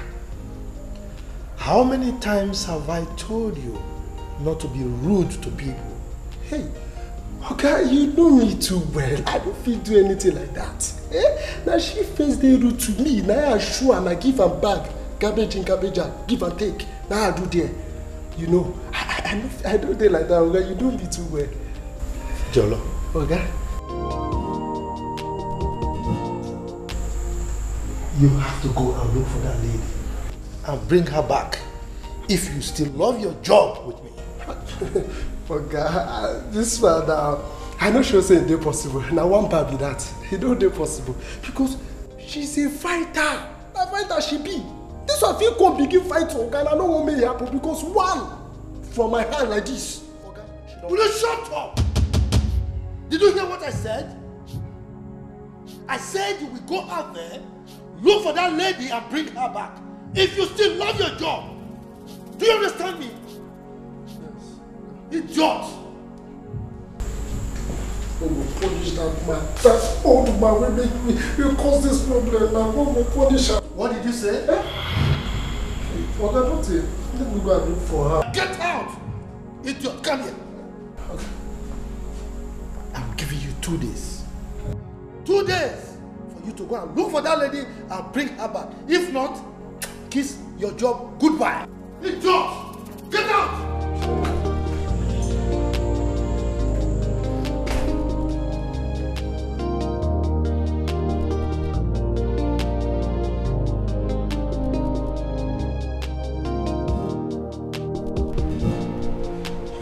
How many times have I told you not to be rude to people? Hey, okay, you know me too well. I don't feel do anything like that. Eh? Now she faced the rude to me. Now I show and I give her back. Garbage in, garbage out. Give and take. Now I do there. You know, I don't do like that. Okay? You know me too well. Jolo. Okay? You have to go and look for that lady and bring her back if you still love your job with me. Oga, this one, I know she'll say it ain't possible. Now one part be that. It don't be possible. Because she's a fighter. A fighter she be. This one feel come begin fight for Oga. I don't want me to happen because one from my hand like this. Oga, she don't... Will you shut up? Did you hear what I said? I said you will go out there, look for that lady and bring her back. If you still love your job. Do you understand me? Yes. Idiot! Oh, we punish that man. That old man will make me. Will cause this problem now. Oh, we punish her. What did you say? Eh? Well, I don't think we go and look for her. Get out! Idiot, come here. Okay. I'm giving you 2 days. 2 days! You to go and look for that lady and bring her back. If not, kiss your job goodbye. It's yours. Get out! You're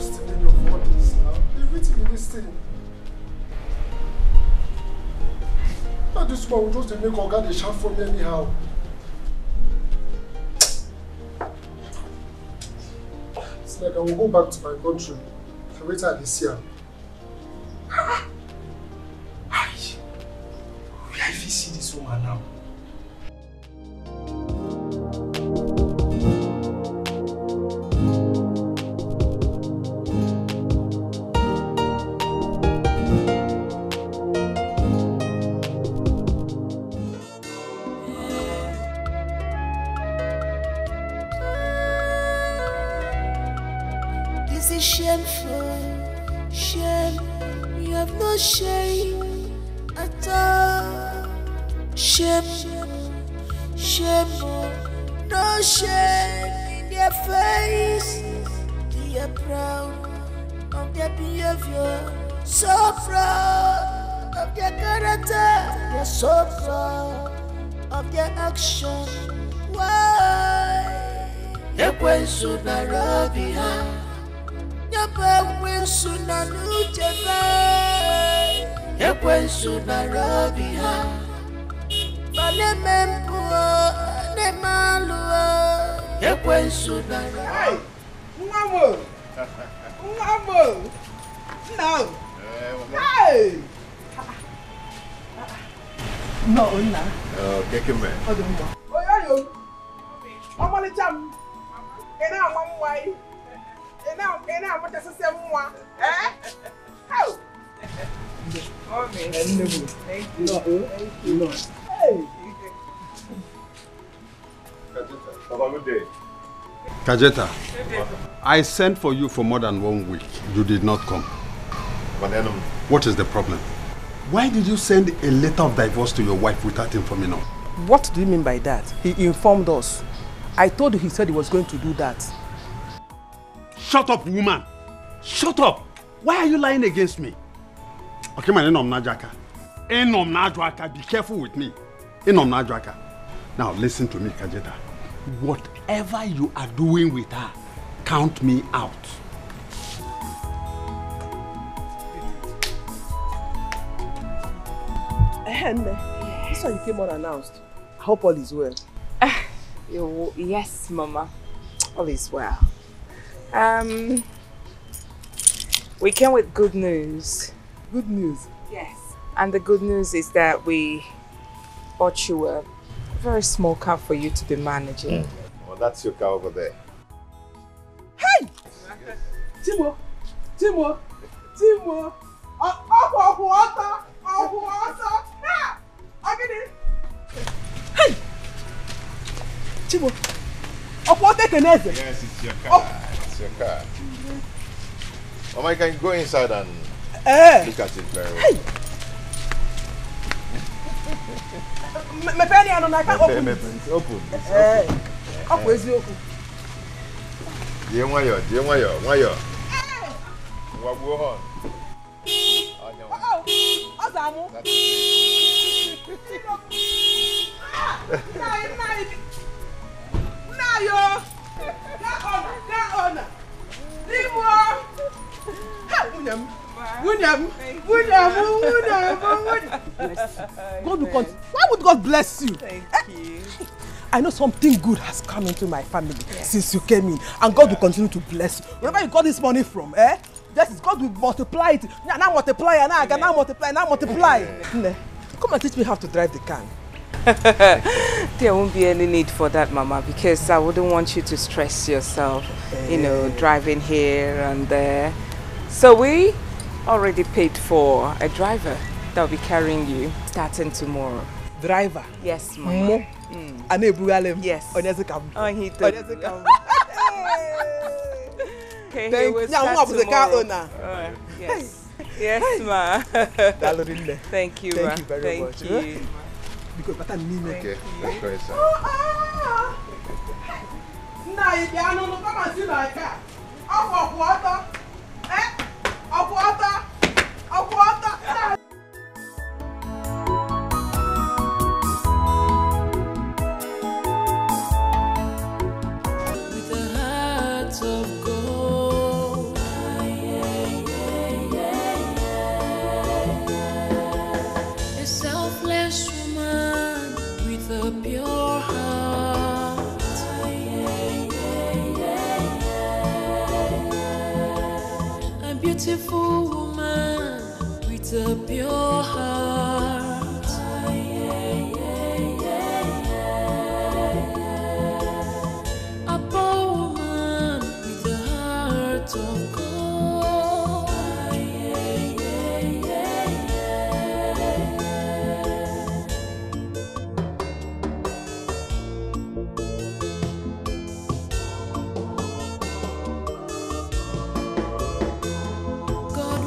still in your bodies now. Everything in this thing. This one will just make Oga the shout for me anyhow. It's like I will go back to my country. I wait till this year. Where I see this woman now? But Hey! Mama! Mama! No! Hey! No, no. Take him back. Oh, yeah, you. Omalicha. Ena mamwai. Ena mata sese mwa. Eh? How? Oh, man. Thank you. Thank you. Hey! Kajeta, I sent for you for more than 1 week. You did not come. What is the problem? Why did you send a letter of divorce to your wife without informing us? What do you mean by that? He informed us. I told you he said he was going to do that. Shut up, woman. Shut up. Why are you lying against me? Okay, my name is Najaka. Be careful with me. Now listen to me, Kajeta. Whatever you are doing with her, count me out. This one you came unannounced. I hope all is well. Yes, Mama. All is well. We came with good news. Good news? Yes. And the good news is that we bought you a very small car for you to be managing. Well, that's your car over there. Hey! Timo! Oh, water! I get it! Hey! Timo! Oh, water can help. Yes, it's your car. Oh. It's your car. Mm-hmm. Mama, you can go inside and look at it very well. Hey! My penny, I don't like that. Open. Open. Hey. Where's the open? Why you? What go on? Why would God bless you? Thank you. I know something good has come into my family since you came in, and God will continue to bless you. Wherever you got this money from, God will multiply it. Now multiply. Come and teach me how to drive the car. There won't be any need for that, Mama, because I wouldn't want you to stress yourself, driving here and there. So we already paid for a driver that will be carrying you starting tomorrow. Driver? Yes, Mama. Yes. Yes, Ma. Thank you, Ma. Thank you very much. Because I mean it. Let's go inside. With the hearts of gold, a selfless woman with a pure heart, a beautiful woman with a pure heart, a poor woman with a heart of gold, God,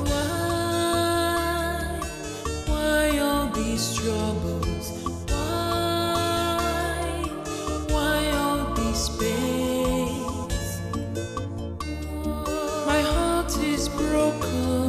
why all these troubles? Why all these pains? My heart is broken.